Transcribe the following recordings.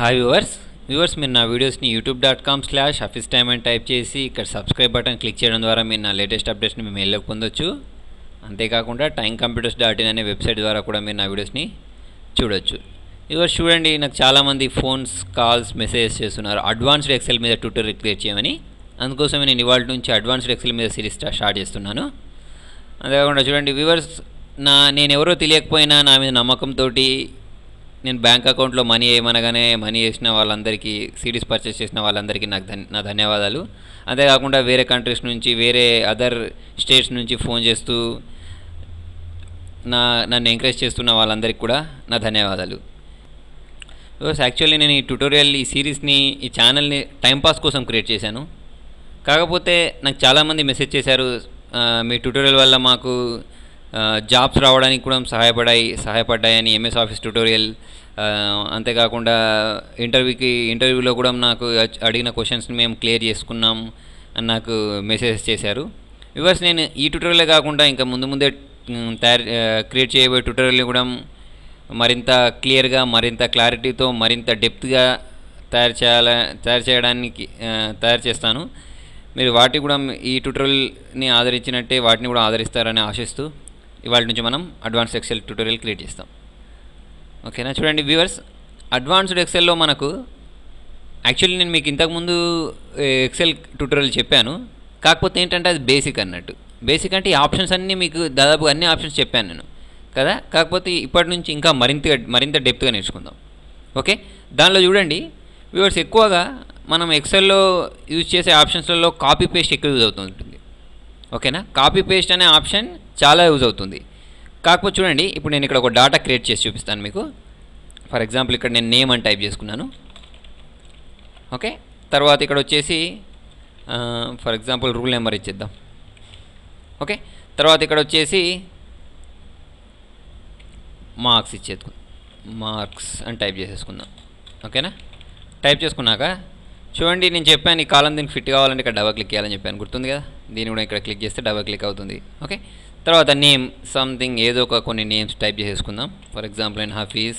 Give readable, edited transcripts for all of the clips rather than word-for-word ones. Hi viewers మీరు నా videos ని youtube.com/hafiztime అని టైప్ చేసి ఇక్కడ సబ్స్క్రైబ్ బటన్ క్లిక్ చేయడం ద్వారా మీరు నా లేటెస్ట్ అప్డేట్స్ ని మీ మెయిల్ లోకి పొందొచ్చు అంతే కాకుండా timecomputers.in అనే వెబ్‌సైట్ ద్వారా కూడా మీరు నా వీడియోస్ ని చూడొచ్చు వ్యూవర్స్ చూడండి నాకు చాలా మంది ఫోన్స్ కాల్స్ మెసేజెస్ చేస్తున్నారు అడ్వాన్స్డ్ ఎక్సెల్ మీద ట్యూటోరియల్ క్రియేట్ చేయమని అందుకోసం నేను ఇవాల్టి నుంచి అడ్వాన్స్డ్ ఎక్సెల్ మీద సిరీస్ స్టార్ట్ చేస్తున్నాను అంతే కాకుండా చూడండి వ్యూవర్స్ నేను ఎవరో తెలియకపోయినా నా మీద నమ్మకం తోటి నేను బ్యాంక్ అకౌంట్లో మనీ ఏమనగానే మనీ చేసిన వాళ్ళందరికీ సిరీస్ పర్చేస్ చేసిన వాళ్ళందరికీ నా ధన్యవాదాలు అంతేకాకుండా వేరే కంట్రీస్ నుంచి వేరే అదర్ స్టేట్స్ నుంచి ఫోన్ చేస్తూ నన్ను ఎంకరేజ్ చేస్తున్న వాళ్ళందరికీ కూడా నా ధన్యవాదాలు బికాస్ యాక్చువల్లీ నేను ఈ ట్యుటోరియల్ ఈ సిరీస్ని ఈ ఛానల్ని టైంపాస్ కోసం క్రియేట్ చేశాను కాకపోతే నాకు చాలామంది మెసేజ్ చేశారు మీ ట్యుటోరియల్ వల్ల మాకు జాబ్స్ రావడానికి కూడా సహాయపడ్డాయని ఎంఎస్ ఆఫీస్ ట్యూటోరియల్ అంతే కాకుండా ఇంటర్వ్యూలో కూడా నాకు అడిగిన క్వశ్చన్స్ని మేము క్లియర్ చేసుకున్నాం అని నాకు మెసేజెస్ చేశారు వ్యూవర్స్ నేను ఈ ట్యూటోరియలే కాకుండా ఇంకా ముందే క్రియేట్ చేయబోయే ట్యూటోరియల్ని కూడా మరింత క్లియర్గా మరింత క్లారిటీతో మరింత డెప్త్గా తయారు చేస్తాను మీరు వాటి కూడా ఈ ట్యూటోరియల్ని ఆదరించినట్టే వాటిని కూడా ఆదరిస్తారని ఆశిస్తూ ఇవాళ నుంచి మనం అడ్వాన్స్డ్ ఎక్సెల్ ట్యూటోరియల్ క్రియేట్ చేస్తాం ఓకేనా చూడండి వ్యూవర్స్ అడ్వాన్స్డ్ ఎక్సెల్లో మనకు యాక్చువల్లీ నేను మీకు ఇంతకుముందు ఎక్సెల్ ట్యూటోరియల్ చెప్పాను కాకపోతే ఏంటంటే అది బేసిక్ అన్నట్టు బేసిక్ అంటే ఈ ఆప్షన్స్ అన్నీ మీకు దాదాపు అన్ని ఆప్షన్స్ చెప్పాను నేను కదా కాకపోతే ఇప్పటి నుంచి ఇంకా మరింత డెప్త్గా నేర్చుకుందాం ఓకే దానిలో చూడండి వ్యూవర్స్ ఎక్కువగా మనం ఎక్సెల్లో యూజ్ చేసే ఆప్షన్స్లలో కాపీ పేస్ట్ ఎక్కువ యూజ్ అవుతుంటుంది ఓకేనా కాపీ పేస్ట్ అనే ఆప్షన్ చాలా యూజ్ అవుతుంది కాకపోతే చూడండి ఇప్పుడు నేను ఇక్కడ ఒక డేటా క్రియేట్ చేసి చూపిస్తాను మీకు ఫర్ ఎగ్జాంపుల్ ఇక్కడ నేను నేమ్ అని టైప్ చేసుకున్నాను ఓకే తర్వాత ఇక్కడ వచ్చేసి ఫర్ ఎగ్జాంపుల్ రూల్ నెంబర్ ఇచ్చేద్దాం ఓకే తర్వాత ఇక్కడ వచ్చేసి మార్క్స్ ఇచ్చేద్దాం మార్క్స్ అని టైప్ చేసేసుకుందాం ఓకేనా టైప్ చేసుకున్నాక చూడండి నేను చెప్పాను ఈ కాలం దీనికి ఫిట్ కావాలంటే ఇక్కడ డబల్ క్లిక్ చేయాలని చెప్పాను గుర్తుంది కదా దీన్ని కూడా ఇక్కడ క్లిక్ చేస్తే డబల్ క్లిక్ అవుతుంది ఓకే తర్వాత నేమ్ సంథింగ్ ఏదో ఒక కొన్ని నేమ్స్ టైప్ చేసేసుకుందాం ఫర్ ఎగ్జాంపుల్ నేను హఫీజ్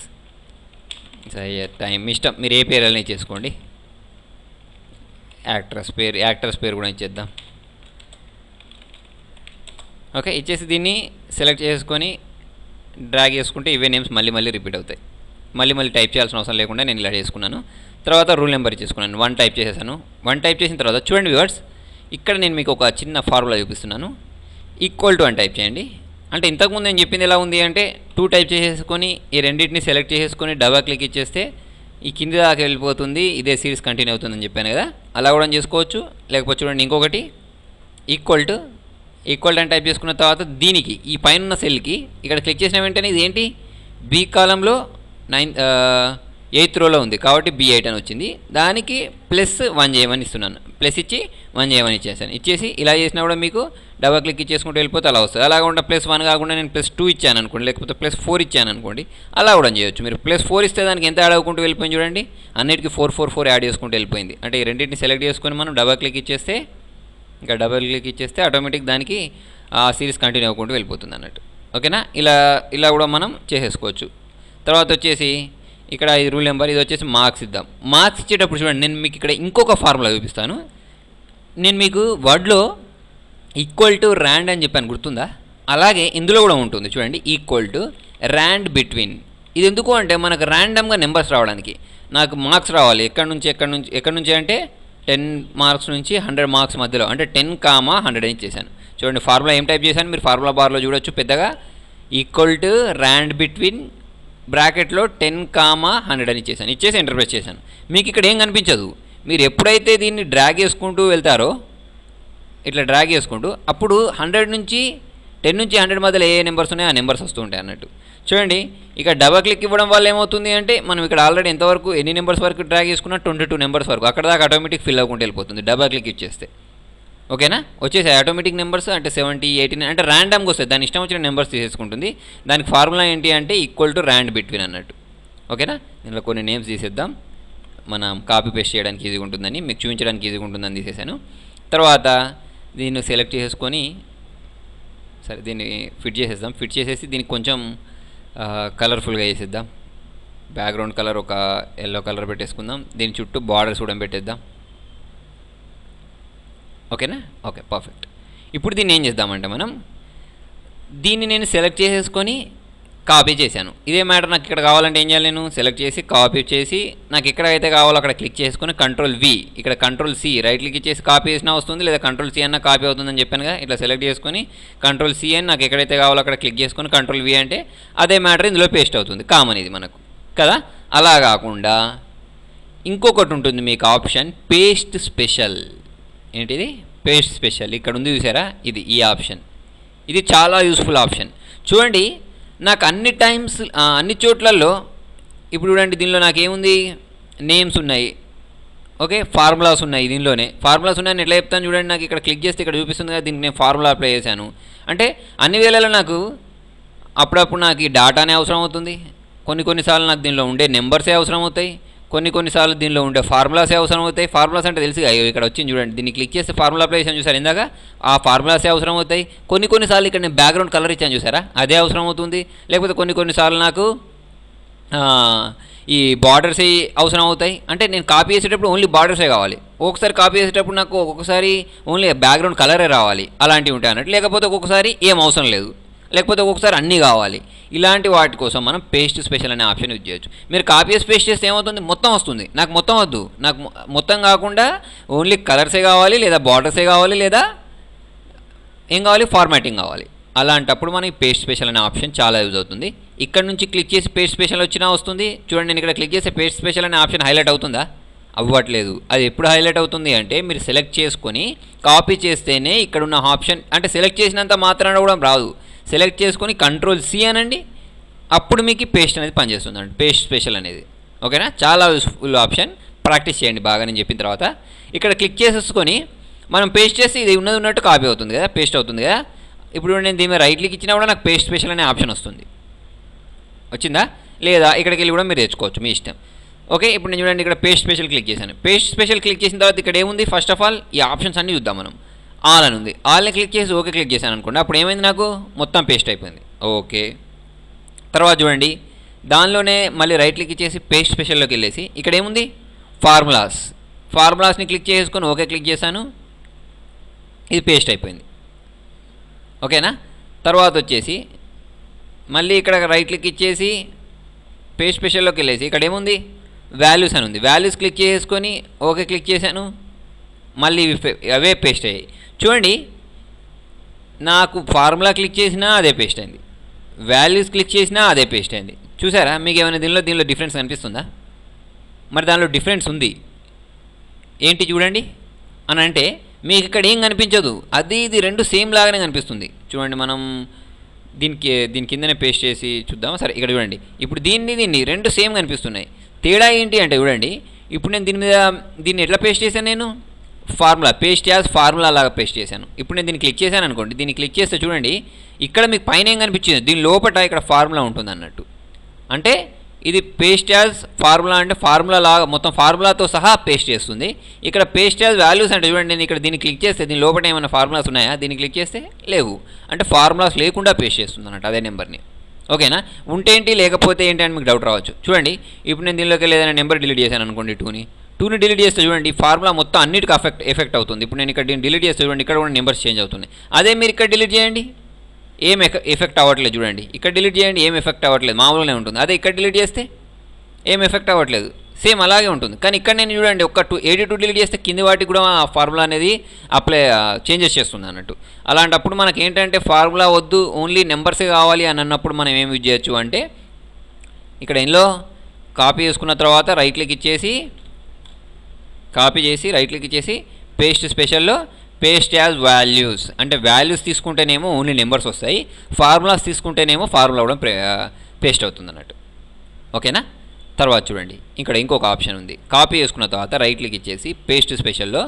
సయ్యద్ టైం ఇష్టం మీరు ఏ పేరు అయినా ఇచ్చేసుకోండి యాక్ట్రెస్ పేరు కూడా ఇచ్చేద్దాం ఓకే ఇచ్చేసి దీన్ని సెలెక్ట్ చేసుకొని డ్రాగ్ చేసుకుంటే ఇవే నేమ్స్ మళ్ళీ రిపీట్ అవుతాయి మళ్ళీ టైప్ చేయాల్సిన అవసరం లేకుండా నేను ఇలా చేసుకున్నాను తర్వాత రూల్ నెంబర్ ఇచ్చేసుకున్నాను 1 టైప్ చేసేసాను 1 టైప్ చేసిన తర్వాత చూడండి వ్యూవర్స్ ఇక్కడ నేను మీకు ఒక చిన్న ఫార్ములా చూపిస్తున్నాను ఈక్వల్ టు అని టైప్ చేయండి అంటే ఇంతకుముందు నేను చెప్పింది ఎలా ఉంది అంటే 2 టైప్ చేసేసుకొని ఈ రెండింటిని సెలెక్ట్ చేసేసుకొని డబల్ క్లిక్ ఇచ్చేస్తే ఈ కింది దాకా వెళ్ళిపోతుంది ఇదే సిరీస్ కంటిన్యూ అవుతుందని చెప్పాను కదా అలా కూడా చేసుకోవచ్చు లేకపోతే చూడండి ఇంకొకటి ఈక్వల్ అని టైప్ చేసుకున్న తర్వాత దీనికి ఈ పైన ఉన్న సెల్కి ఇక్కడ క్లిక్ చేసిన వెంటనే ఇదేంటి బి కాలంలో 8th రోలో ఉంది కాబట్టి B8 అని వచ్చింది దానికి +1 చేయమని ఇస్తున్నాను ప్లస్ ఇచ్చి 1 చేయమని ఇచ్చేసాను ఇచ్చేసి ఇలా చేసినా కూడా మీకు డబల్ క్లిక్ ఇచ్చేసుకుంటూ వెళ్ళిపోతే అలా వస్తుంది అలా కూడా +1 కాకుండా నేను +2 ఇచ్చాను అనుకోండి లేకపోతే +4 ఇచ్చాను అనుకోండి అలా కూడా చేయొచ్చు మీరు +4 ఇస్తే దానికి ఎంత యాడ్ అవ్వకుంటూ వెళ్ళిపోయింది చూడండి అన్నిటికీ 4 యాడ్ చేసుకుంటూ వెళ్ళిపోయింది అంటే ఈ రెండింటిని సెలెక్ట్ చేసుకొని మనం డబల్ క్లిక్ ఇచ్చేస్తే ఆటోమేటిక్ దానికి ఆ సిరీస్ కంటిన్యూ అవ్వకుంటూ వెళ్ళిపోతుంది అన్నట్టు ఓకేనా ఇలా కూడా మనం చేసేసుకోవచ్చు తర్వాత వచ్చేసి ఇక్కడ ఈ రూల్ నెంబర్ ఇది వచ్చేసి మార్క్స్ ఇద్దాం మార్క్స్ ఇచ్చేటప్పుడు చూడండి నేను మీకు ఇక్కడ ఇంకొక ఫార్ములా చూపిస్తాను నేను మీకు వర్డ్లో =rand అని చెప్పాను గుర్తుందా అలాగే ఇందులో కూడా ఉంటుంది చూడండి =rand between ఇది ఎందుకు అంటే మనకు ర్యాండమ్గా నెంబర్స్ రావడానికి నాకు మార్క్స్ రావాలి ఎక్కడి నుంచి అంటే 10 మార్క్స్ నుంచి 100 మార్క్స్ మధ్యలో అంటే 10, 100 అని చేశాను చూడండి ఫార్ములా ఏం టైప్ చేశాను మీరు ఫార్ములా బార్లో చూడొచ్చు పెద్దగా =rand between బ్రాకెట్లో 10, 100 అని ఇచ్చేసి ఎంటర్ ప్రెస్ చేశాను మీకు ఇక్కడ ఏం కనిపించదు మీరు ఎప్పుడైతే దీన్ని డ్రాగ్ చేసుకుంటూ వెళ్తారో ఇట్లా డ్రాగ్ చేసుకుంటూ అప్పుడు 10 నుంచి 100 మధ్యలో ఏ నెంబర్స్ ఉన్నాయో ఆ నెంబర్స్ వస్తూ ఉంటాయి అన్నట్టు చూడండి ఇక డబల్ క్లిక్ ఇవ్వడం వల్ల ఏమవుతుంది అంటే మనం ఇక్కడ ఆల్రెడీ ఎంతవరకు ఎన్ని నెంబర్స్ వరకు డ్రాగ్ చేసుకున్నా 22 నెంబర్స్ వరకు అక్కడ దాకా ఆటోమేటిక్ ఫిల్ అవ్వకుండా వెళ్ళిపోతుంది డబల్ క్లిక్ ఇచ్చేస్తే ఓకేనా వచ్చేసాయి ఆటోమేటిక్ నెంబర్స్ అంటే 70, 80 అంటే ర్యాండమ్గా వస్తాయి దాని ఇష్టం వచ్చిన నెంబర్స్ తీసేసుకుంటుంది దానికి ఫార్ములా ఏంటి అంటే =rand between అన్నట్టు ఓకేనా దీనిలో కొన్ని నేమ్స్ తీసేద్దాం మనం కాపీ పేస్ట్ చేయడానికి ఈజీగా ఉంటుందని మీకు చూపించడానికి ఈజీగా ఉంటుందని తీసేసాను తర్వాత దీన్ని సెలెక్ట్ చేసుకొని సరే దీన్ని ఫిట్ చేసేసి దీనికి కొంచెం కలర్ఫుల్గా చేసేద్దాం బ్యాక్గ్రౌండ్ కలర్ ఒక yellow కలర్ పెట్టేసుకుందాం. దీని చుట్టూ బార్డర్స్ కూడా పెట్టేద్దాం. ఓకేనా? Okay, perfect. ఇప్పుడు దీన్ని ఏం చేద్దామంటే మనం దీన్ని నేను సెలెక్ట్ చేసేసుకొని కాపీ చేశాను. ఇదే మ్యాటర్ నాకు ఇక్కడ కావాలంటే ఏం చేయాలి, నేను సెలెక్ట్ చేసి కాపీ చేసి నాకు ఎక్కడైతే కావాలో అక్కడ క్లిక్ చేసుకుని కంట్రోల్ V, ఇక్కడ కంట్రోల్ C రైట్ క్లిక్ చేసి కాపీ చేసినా వస్తుంది, లేదా కంట్రోల్ C అన్న కాపీ అవుతుందని చెప్పాను కదా. ఇట్లా సెలెక్ట్ చేసుకుని కంట్రోల్ C అని నాకు ఎక్కడైతే కావాలో అక్కడ క్లిక్ చేసుకుని కంట్రోల్ V అంటే అదే మ్యాటర్ ఇందులో పేస్ట్ అవుతుంది. కామన్ ఇది మనకు కదా. అలా కాకుండా ఇంకొకటి ఉంటుంది మీకు ఆప్షన్ పేస్ట్ స్పెషల్. ఏంటిది? పేస్ట్ స్పెషల్ ఇక్కడ ఉంది చూసారా, ఇది ఈ ఆప్షన్. ఇది చాలా యూస్ఫుల్ ఆప్షన్. చూడండి నాకు అన్ని చోట్లలో ఇప్పుడు చూడండి దీనిలో నాకేముంది, నేమ్స్ ఉన్నాయి, ఓకే, ఫార్ములాస్ ఉన్నాయి. దీనిలోనే ఫార్ములాస్ ఉన్నాయని ఎట్లా చెప్తాను చూడండి, నాకు ఇక్కడ క్లిక్ చేస్తే ఇక్కడ చూపిస్తుంది కదా, దీనికి నేను ఫార్ములా అప్లై చేశాను. అంటే అన్ని వేళలో నాకు అప్పుడప్పుడు నాకు ఈ డాటానే అవసరం అవుతుంది, కొన్నిసార్లు నాకు దీనిలో ఉండే నెంబర్సే అవసరం అవుతాయి, కొన్నిసార్లు దీనిలో ఉండే ఫార్ములాసే అవసరం అవుతాయి. ఫార్ములాస్ అంటే తెలుసు, అయ్యో ఇక్కడ వచ్చింది చూడండి, దీన్ని క్లిక్ చేస్తే ఫార్ములా అప్లై చేసాను చూసారు ఇందాక, ఆ ఫార్ములాసే అవసరం అవుతాయి. కొన్నిసార్లు ఇక్కడ నేను బ్యాక్గ్రౌండ్ కలర్ ఇచ్చాను చూసారా, అదే అవసరం అవుతుంది. లేకపోతే కొన్నిసార్లు నాకు ఈ బార్డర్స్ అవసరం అవుతాయి. అంటే నేను కాపీ చేసేటప్పుడు ఓన్లీ బార్డర్సే కావాలి, ఒక్కొక్కసారి కాపీ చేసేటప్పుడు నాకు ఒక్కొక్కసారి ఓన్లీ బ్యాక్గ్రౌండ్ కలరే రావాలి, అలాంటివి ఉంటాయి అన్నట్టు. లేకపోతే ఒక్కొక్కసారి ఏం అవసరం లేదు, లేకపోతే ఒక్కొక్కసారి అన్నీ కావాలి. ఇలాంటి వాటి కోసం మనం పేస్ట్ స్పెషల్ అనే ఆప్షన్ యూజ్ చేయొచ్చు. మీరు కాపీ పేస్ట్ చేస్తే ఏమవుతుంది, మొత్తం వస్తుంది. నాకు మొత్తం వద్దు, నాకు మొత్తం కాకుండా ఓన్లీ కలర్సే కావాలి, లేదా బార్డర్సే కావాలి, లేదా ఏం కావాలి, ఫార్మాటింగ్ కావాలి. అలాంటప్పుడు మనకి పేస్ట్ స్పెషల్ అనే ఆప్షన్ చాలా యూజ్ అవుతుంది. ఇక్కడ నుంచి క్లిక్ చేసి పేస్ట్ స్పెషల్ వచ్చినా వస్తుంది చూడండి. నేను ఇక్కడ క్లిక్ చేస్తే పేస్ట్ స్పెషల్ అనే ఆప్షన్ హైలైట్ అవుతుందా? అవ్వట్లేదు. అది ఎప్పుడు హైలైట్ అవుతుంది అంటే మీరు సెలెక్ట్ చేసుకొని కాపీ చేస్తేనే ఇక్కడ ఉన్న ఆప్షన్, అంటే సెలెక్ట్ చేసినంత మాత్రాన కూడా రాదు. సెలెక్ట్ చేసుకొని కంట్రోల్ C అనండి, అప్పుడు మీకు పేస్ట్ అనేది పనిచేస్తుంది అండి, పేస్ట్ స్పెషల్ అనేది. ఓకేనా? చాలా యూస్ఫుల్ ఆప్షన్, ప్రాక్టీస్ చేయండి బాగా నేను చెప్పిన తర్వాత. ఇక్కడ క్లిక్ చేసేసుకొని మనం పేస్ట్ చేసి ఇది ఉన్నది ఉన్నట్టు కాపీ అవుతుంది కదా, పేస్ట్ అవుతుంది కదా. ఇప్పుడు నేను దీని మీద రైట్ క్లిక్ ఇచ్చినా కూడా నాకు పేస్ట్ స్పెషల్ అనే ఆప్షన్ వస్తుంది. వచ్చిందా? లేదా ఇక్కడికి వెళ్ళి కూడా మీరు తెచ్చుకోవచ్చు, మీ ఇష్టం. ఓకే, ఇప్పుడు నేను చూడండి ఇక్కడ పేస్ట్ స్పెషల్ క్లిక్ చేశాను. పేస్ట్ స్పెషల్ క్లిక్ చేసిన తర్వాత ఇక్కడ ఏముంది, ఫస్ట్ ఆఫ్ ఆల్ ఈ ఆప్షన్స్ అన్నీ చూద్దాం మనం. ఆల్ అని ఉంది, ఆల్ని క్లిక్ చేసి ఓకే క్లిక్ చేశాను అనుకోండి, అప్పుడు ఏమైంది, నాకు మొత్తం పేస్ట్ అయిపోయింది. ఓకే, తర్వాత చూడండి దానిలోనే మళ్ళీ రైట్ క్లిక్ చేసి పేస్ట్ స్పెషల్లోకి వెళ్ళేసి ఇక్కడ ఏముంది, ఫార్ములాస్ని క్లిక్ చేసుకొని ఓకే క్లిక్ చేశాను, ఇది పేస్ట్ అయిపోయింది. ఓకేనా? తర్వాత వచ్చేసి మళ్ళీ ఇక్కడ రైట్ క్లిక్ ఇచ్చేసి పేస్ట్ స్పెషల్లోకి వెళ్ళేసి ఇక్కడ ఏముంది, వాల్యూస్ అని ఉంది, వాల్యూస్ క్లిక్ చేసుకొని ఓకే క్లిక్ చేశాను, మళ్ళీ అవే పేస్ట్ అయ్యాయి. చూడండి నాకు ఫార్ములా క్లిక్ చేసినా అదే పేస్ట్ అయింది, వాల్యూస్ క్లిక్ చేసినా అదే పేస్ట్ అయింది. చూసారా? మీకు ఏమైనా దీనిలో డిఫరెన్స్ కనిపిస్తుందా? మరి దానిలో డిఫరెన్స్ ఉంది ఏంటి చూడండి అని అంటే మీకు ఇక్కడ ఏం కనిపించదు, అది ఇది రెండు సేమ్ లాగానే కనిపిస్తుంది. చూడండి మనం దీని కిందనే పేస్ట్ చేసి చూద్దాం. సరే, ఇక్కడ చూడండి ఇప్పుడు దీన్ని రెండు సేమ్ కనిపిస్తున్నాయి. తేడా ఏంటి అంటే చూడండి, ఇప్పుడు నేను దీన్ని ఎట్లా పేస్ట్ చేశాను, నేను పేస్ట్ యాజ్ ఫార్ములా లాగా పేస్ట్ చేశాను. ఇప్పుడు నేను దీన్ని క్లిక్ చేశాను అనుకోండి, దీన్ని క్లిక్ చేస్తే చూడండి ఇక్కడ మీకు పైన ఏం కనిపించింది, దీని లోపల ఇక్కడ ఫార్ములా ఉంటుంది అన్నట్టు. అంటే ఇది పేస్ట్ యాజ్ ఫార్ములా, అంటే ఫార్ములా లాగా మొత్తం ఫార్ములాతో సహా పేస్ట్ చేస్తుంది. ఇక్కడ పేస్ట్ యాజ్ వాల్యూస్ అంటే చూడండి నేను ఇక్కడ దీన్ని క్లిక్ చేస్తే దీని లోపల ఏమైనా ఫార్ములాస్ ఉన్నాయా, దీన్ని క్లిక్ చేస్తే లేవు, అంటే ఫార్ములాస్ లేకుండా పేస్ట్ చేస్తుంది అన్నట్టు అదే నెంబర్ని. ఓకేనా? ఉంటేంటి లేకపోతే ఏంటి అని మీకు డౌట్ రావచ్చు. చూడండి ఇప్పుడు నేను దీనిలోకి ఏదైనా నెంబర్ డిలీట్ చేశాను అనుకోండి, 2ని డిలీట్ చేస్తే చూడండి ఫార్ములా మొత్తం అన్నిటికి ఎఫెక్ట్ అవుతుంది. ఇప్పుడు నేను ఇక్కడ దీన్ని డిలీట్ చేస్తే చూడండి ఇక్కడ కూడా నెంబర్స్ చేంజ్ అవుతున్నాయి. అదే మీరు ఇక్కడ డిలీట్ చేయండి ఏం ఎఫెక్ట్ అవ్వట్లేదు, చూడండి ఇక్కడ డిలీట్ చేయండి ఏం ఎఫెక్ట్ అవ్వట్లేదు, మామూలుగానే ఉంటుంది. అదే ఇక్కడ డిలీట్ చేస్తే ఏం ఎఫెక్ట్ అవ్వట్లేదు, సేమ్ అలాగే ఉంటుంది. కానీ ఇక్కడ నేను చూడండి ఒక 82 డిలీట్ చేస్తే కింది వాటికి కూడా ఆ ఫార్ములా అనేది అప్లై చేంజెస్ చేస్తుంది అన్నట్టు. అలాంటప్పుడు మనకి ఏంటంటే ఫార్ములా వద్దు, ఓన్లీ నెంబర్సే కావాలి అని అన్నప్పుడు మనం ఏం యూజ్ చేయొచ్చు అంటే ఇక్కడ ఇందులో కాపీ చేసుకున్న తర్వాత రైట్ క్లిక్ ఇచ్చేసి కాపీ చేసి రైట్ క్లిక్ చేసి పేస్ట్ స్పెషల్లో పేస్ట్ యాజ్ వాల్యూస్, అంటే వాల్యూస్ తీసుకుంటేనేమో ఓన్లీ నెంబర్స్ వస్తాయి, ఫార్ములాస్ తీసుకుంటేనేమో ఫార్ములా కూడా పేస్ట్ అవుతుంది అన్నట్టు. ఓకేనా? తర్వాత చూడండి ఇక్కడ ఇంకొక ఆప్షన్ ఉంది, కాపీ చేసుకున్న తర్వాత రైట్ క్లిక్ ఇచ్చేసి పేస్ట్ స్పెషల్లో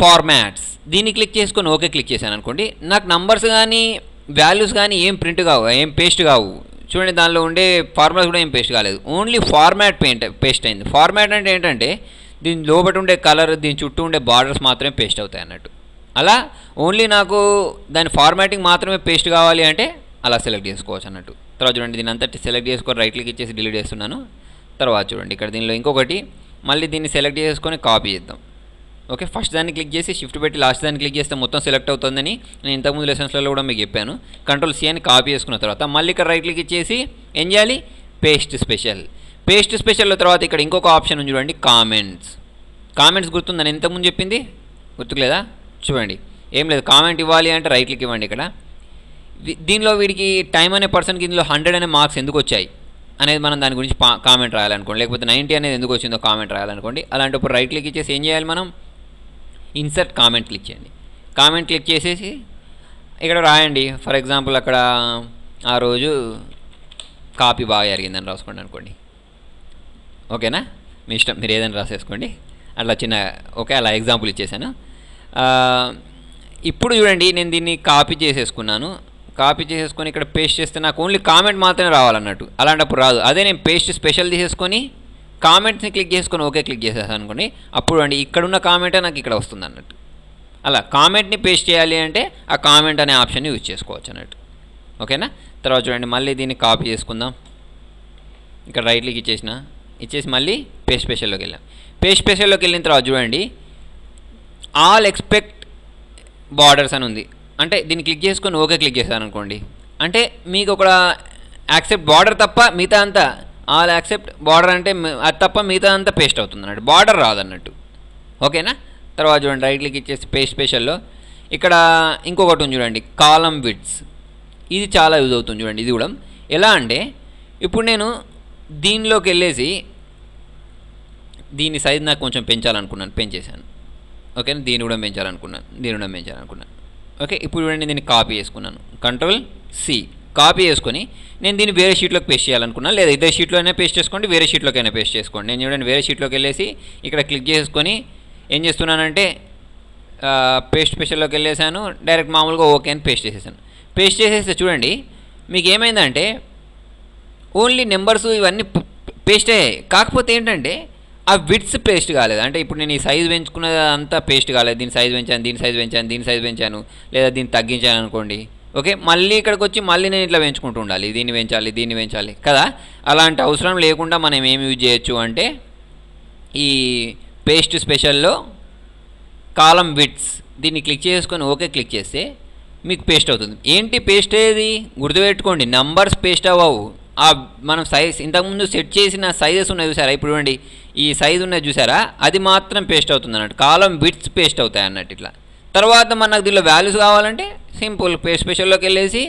ఫార్మాట్స్, దీన్ని క్లిక్ చేసుకొని ఓకే క్లిక్ చేశాను అనుకోండి, నాకు నంబర్స్ కానీ వాల్యూస్ కానీ ఏం ప్రింట్ కావు, ఏం పేస్ట్ కావు. చూడండి దానిలో ఉండే ఫార్ములాస్ కూడా ఏం పేస్ట్ కాలేదు, ఓన్లీ ఫార్మాట్ పేస్ట్ అయింది. ఫార్మాట్ అంటే ఏంటంటే దీని లోపల ఉండే కలర్, దీని చుట్టూ ఉండే బార్డర్స్ మాత్రమే పేస్ట్ అవుతాయి అన్నట్టు. అలా ఓన్లీ నాకు దాని ఫార్మాటింగ్ మాత్రమే పేస్ట్ కావాలి అంటే అలా సెలెక్ట్ చేసుకోవచ్చు అన్నట్టు. तरह चूँ दीन अंत सैलक्ट राइट क्लिक डिलीट तरवा चूँ इक दीन इंकोटी मल्ल दी सैलक्ट कापी ओके फस्ट दाने क्लिक शिफ्ट पेटी लास्ट दाने क्लिक मोतम सेलेक्ट अवुतुंदनी नेनु इंतकुमुंदु लेसन्स लो कूडा मीकु चेप्पानु कंट्रोल सी अनि कापी चेसुकुन्न तर्वात मल्ली इक्कड राइट क्लिक चेसी एम चेयाली पेस्ट स्पेशल तर्वात इक्कड इंकोक ऑप्शन उंदी चूडंडी कामेंट्स कामेंट्स गुर्तुंदा नेनु इंतकुमुंदु चेप्पिंदी गुर्तुकुलेदा चूडंडी एम लेदु कामेंट इव्वाली अंटे राइट क्लिक इव्वंडी इक्कड दीनिलो वीडिकी टाइम अने पर्सन की इंदुलो 100 अने मार्क्स एंदुकु वच्चायि అనేది మనం దాని గురించి కామెంట్ రాయాలనుకోండి లేకపోతే 90 అనేది ఎందుకు వచ్చిందో కామెంట్ రాయాలనుకోండి అలాంటప్పుడు రైట్ క్లిక్ చేసి ఏం చేయాలి మనం ఇన్సర్ట్ కామెంట్ క్లిక్ చేయండి కామెంట్ క్లిక్ చేసేసి ఇక్కడ రాయండి ఫర్ ఎగ్జాంపుల్ అక్కడ ఆ రోజు కాపీ బాగా జరిగిందని రాసుకోండి అనుకోండి ఓకేనా మీ ఇష్టం మీరు ఏదైనా రాసేసుకోండి అట్లా చిన్న ఓకే అలా ఎగ్జాంపుల్ ఇచ్చేసాను ఇప్పుడు చూడండి నేను దీన్ని కాపీ చేసేసుకున్నాను కాపీ చేసేసుకొని ఇక్కడ పేస్ట్ చేస్తే నాకు ఓన్లీ కామెంట్ మాత్రమే రావాలన్నట్టు అలాంటప్పుడు రాదు అదే నేను పేస్ట్ స్పెషల్ తీసేసుకొని కామెంట్స్ ని క్లిక్ చేసుకొని ఓకే క్లిక్ చేసేసాను అనుకోండి అప్పుడు అండి ఇక్కడ ఉన్న కామెంటే నాకు ఇక్కడ వస్తుంది అన్నట్టు అలా కామెంట్ ని పేస్ట్ చేయాలి అంటే ఆ కామెంట్ అనే ఆప్షన్ ని యూస్ చేసుకోవచ్చు అన్నట్టు ఓకేనా తర్వాత చూడండి మళ్ళీ దీన్ని కాపీ చేసుకుందాం ఇక్కడ రైట్ క్లిక్ ఇచ్చేసి మళ్ళీ పేస్ట్ స్పెషల్ లోకి వెళ్ళాం పేస్ట్ స్పెషల్ లోకి వెళ్ళిన తర్వాత చూడండి ఆల్ ఎక్స్పెక్ట్ బోర్డర్స్ అని ఉంది అంటే దీన్ని క్లిక్ చేసుకొని ఓకే క్లిక్ చేశాను అనుకోండి అంటే మీకు ఒక యాక్సెప్ట్ బార్డర్ తప్ప మిగతా అంతా ఆల్ యాక్సెప్ట్ బార్డర్ అంటే అది తప్ప మిగతా అంతా పేస్ట్ అవుతుంది అన్నట్టు బార్డర్ రాదన్నట్టు ఓకేనా తర్వాత చూడండి రైట్ క్లిక్ ఇచ్చేసి పేస్ట్ స్పెషల్లో ఇక్కడ ఇంకొకటి ఉంది చూడండి కాలమ్ విడ్స్ ఇది చాలా యూజ్ అవుతుంది చూడండి ఇది కూడా ఎలా అంటే ఇప్పుడు నేను దీనిలోకి వెళ్ళేసి దీని సైజ్ నాకు కొంచెం పెంచాలనుకున్నాను పెంచేశాను ఓకేనా దీన్ని కూడా పెంచాలనుకున్నాను ఓకే ఇప్పుడు చూడండి నేను కాపీ చేసుకున్నాను కంట్రోల్ సి కాపీ చేసుకొని నేను దీన్ని వేరే షీట్లోకి పేస్ట్ చేయాలనుకున్నా లేదా ఇదే షీట్లోనే పేస్ట్ చేసుకోండి వేరే షీట్లోకైనా పేస్ట్ చేసుకోండి నేను చూడండి వేరే షీట్లోకి వెళ్ళేసి ఇక్కడ క్లిక్ చేసుకొని ఏం చేస్తున్నానంటే పేస్ట్ స్పెషల్లోకి వెళ్ళేసాను డైరెక్ట్ మామూలుగా ఓకే అని పేస్ట్ చేసేసాను పేస్ట్ చేసేస్తే చూడండి మీకు ఏమైందంటే ఓన్లీ నెంబర్స్ ఇవన్నీ పేస్ట్ అయ్యాయి కాకపోతే ఏంటంటే ఆ విడ్స్ పేస్ట్ కాలేదు అంటే ఇప్పుడు నేను ఈ సైజ్ పెంచుకున్నదంతా పేస్ట్ కాలేదు దీని సైజ్ పెంచాను లేదా దీన్ని తగ్గించాను అనుకోండి ఓకే మళ్ళీ ఇక్కడికి వచ్చి మళ్ళీ నేను ఇట్లా పెంచుకుంటూ ఉండాలి దీన్ని పెంచాలి కదా అలాంటి అవసరం లేకుండా మనం ఏం యూజ్ చేయొచ్చు అంటే ఈ పేస్ట్ స్పెషల్లో కాలమ్ విడ్స్ దీన్ని క్లిక్ చేసుకొని ఓకే క్లిక్ చేస్తే మీకు పేస్ట్ అవుతుంది ఏంటి పేస్ట్ ఏది గుర్తుపెట్టుకోండి నంబర్స్ పేస్ట్ అవ్వవు ఆ మనం సైజ్ ఇంతకుముందు సెట్ చేసిన సైజెస్ ఉన్నాయి చూసారా ఇప్పుడు చూడండి ఈ సైజ్ ఉన్నది చూసారా అది మాత్రం పేస్ట్ అవుతుంది అన్నట్టు కాలం విడ్స్ పేస్ట్ అవుతాయి అన్నట్టు ఇట్లా తర్వాత మనకు దీనిలో వాల్యూస్ కావాలంటే సింపుల్ పేస్ట్ స్పెషల్లోకి వెళ్ళేసి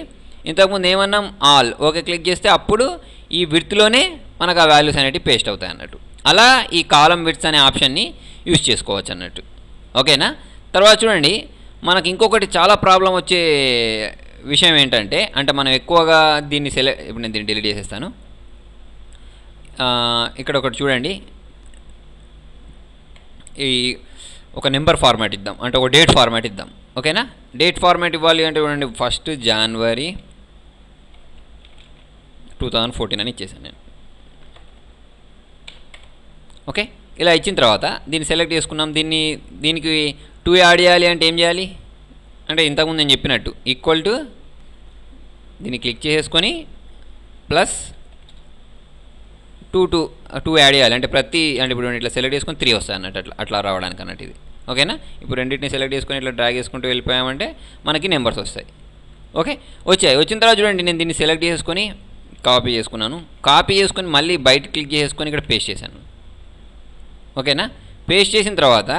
ఇంతకుముందు ఏమన్నాం ఆల్ ఓకే క్లిక్ చేస్తే అప్పుడు ఈ విడ్త్లోనే మనకు ఆ వాల్యూస్ అనేవి పేస్ట్ అవుతాయి అన్నట్టు అలా ఈ కాలం విడ్స్ అనే ఆప్షన్ని యూజ్ చేసుకోవచ్చు అన్నట్టు ఓకేనా తర్వాత చూడండి మనకు ఇంకొకటి చాలా ప్రాబ్లం వచ్చే విషయం ఏంటంటే అంటే మనం ఎక్కువగా దీన్ని సెలెక్ట్ ఇప్పుడు నేను దీన్ని డిలీట్ చేసేస్తాను ఇక్కడ ఒకటి చూడండి ఈ ఒక నెంబర్ ఫార్మాట్ ఇద్దాం అంటే ఒక డేట్ ఫార్మాట్ ఇద్దాం ఓకేనా డేట్ ఫార్మాట్ ఇవ్వాలి అంటే చూడండి 1 జనవరి 2014 అని ఇచ్చేసాను నేను ఓకే ఇలా ఇచ్చిన తర్వాత దీన్ని సెలెక్ట్ చేసుకున్నాం దీనికి 2 యాడ్ చేయాలి అంటే ఏం చేయాలి అంటే ఇంతకుముందు నేను చెప్పినట్టు ఈక్వల్ టు దీన్ని క్లిక్ చేసేసుకొని ప్లస్ 2 యాడ్ చేయాలి అంటే ప్రతి అంటే ఇప్పుడు ఇట్లా సెలెక్ట్ చేసుకొని 3 వస్తాయి అన్నట్టు అట్లా రావడానికి అన్నట్టు ఇది ఓకేనా ఇప్పుడు రెండింటిని సెలెక్ట్ చేసుకొని ఇట్లా డ్రాగ్ చేసుకుంటూ వెళ్ళిపోయామంటే మనకి నెంబర్స్ వస్తాయి ఓకే వచ్చిన తర్వాత చూడండి నేను దీన్ని సెలెక్ట్ చేసుకొని కాపీ చేసుకున్నాను కాపీ చేసుకొని మళ్ళీ బయట క్లిక్ చేసుకొని ఇక్కడ పేస్ట్ చేశాను ఓకేనా పేస్ట్ చేసిన తర్వాత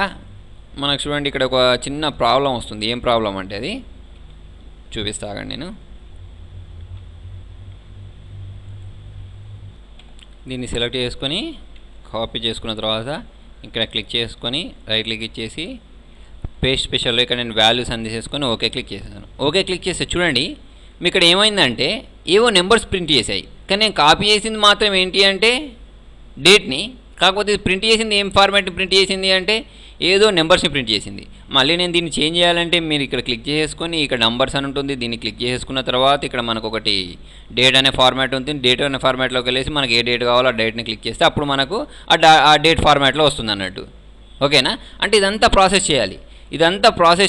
మనకు చూడండి ఇక్కడ ఒక చిన్న ప్రాబ్లం వస్తుంది ఏం ప్రాబ్లం అంటే అది చూపిస్తాగండి నేను దీన్ని సెలెక్ట్ చేసుకొని కాపీ చేసుకున్న తర్వాత ఇక్కడ క్లిక్ చేసుకొని రైట్ క్లిక్ ఇచ్చేసి పేస్ట్ స్పెషల్లో ఇక్కడ నేను వాల్యూస్ అందిసేసుకొని ఓకే క్లిక్ చేశాను ఓకే క్లిక్ చేస్తే చూడండి మీ ఇక్కడ ఏమైందంటే ఏవో నెంబర్స్ ప్రింట్ చేశాయి కానీ నేను కాపీ చేసింది మాత్రం ఏంటి అంటే డేట్ని కాకపోతే ఇది ప్రింట్ చేసింది ఏం ఫార్మాట్ని ప్రింట్ చేసింది అంటే ఏదో నెంబర్స్ని ప్రింట్ చేసింది మళ్ళీ నేను దీన్ని చేంజ్ చేయాలంటే మీరు ఇక్కడ క్లిక్ చేసుకొని ఇక్కడ నెంబర్స్ అని ఉంటుంది దీన్ని క్లిక్ చేసుకున్న తర్వాత ఇక్కడ మనకు ఒకటి డేట్ అనే ఫార్మాట్ ఉంటుంది డేట్ అనే ఫార్మాట్లోకి వెళ్ళేసి మనకు ఏ డేట్ కావాలో ఆ డేట్ని క్లిక్ చేస్తే అప్పుడు మనకు ఆ డేట్ ఫార్మాట్లో వస్తుంది అన్నట్టు ఓకేనా అంటే ఇదంతా ప్రాసెస్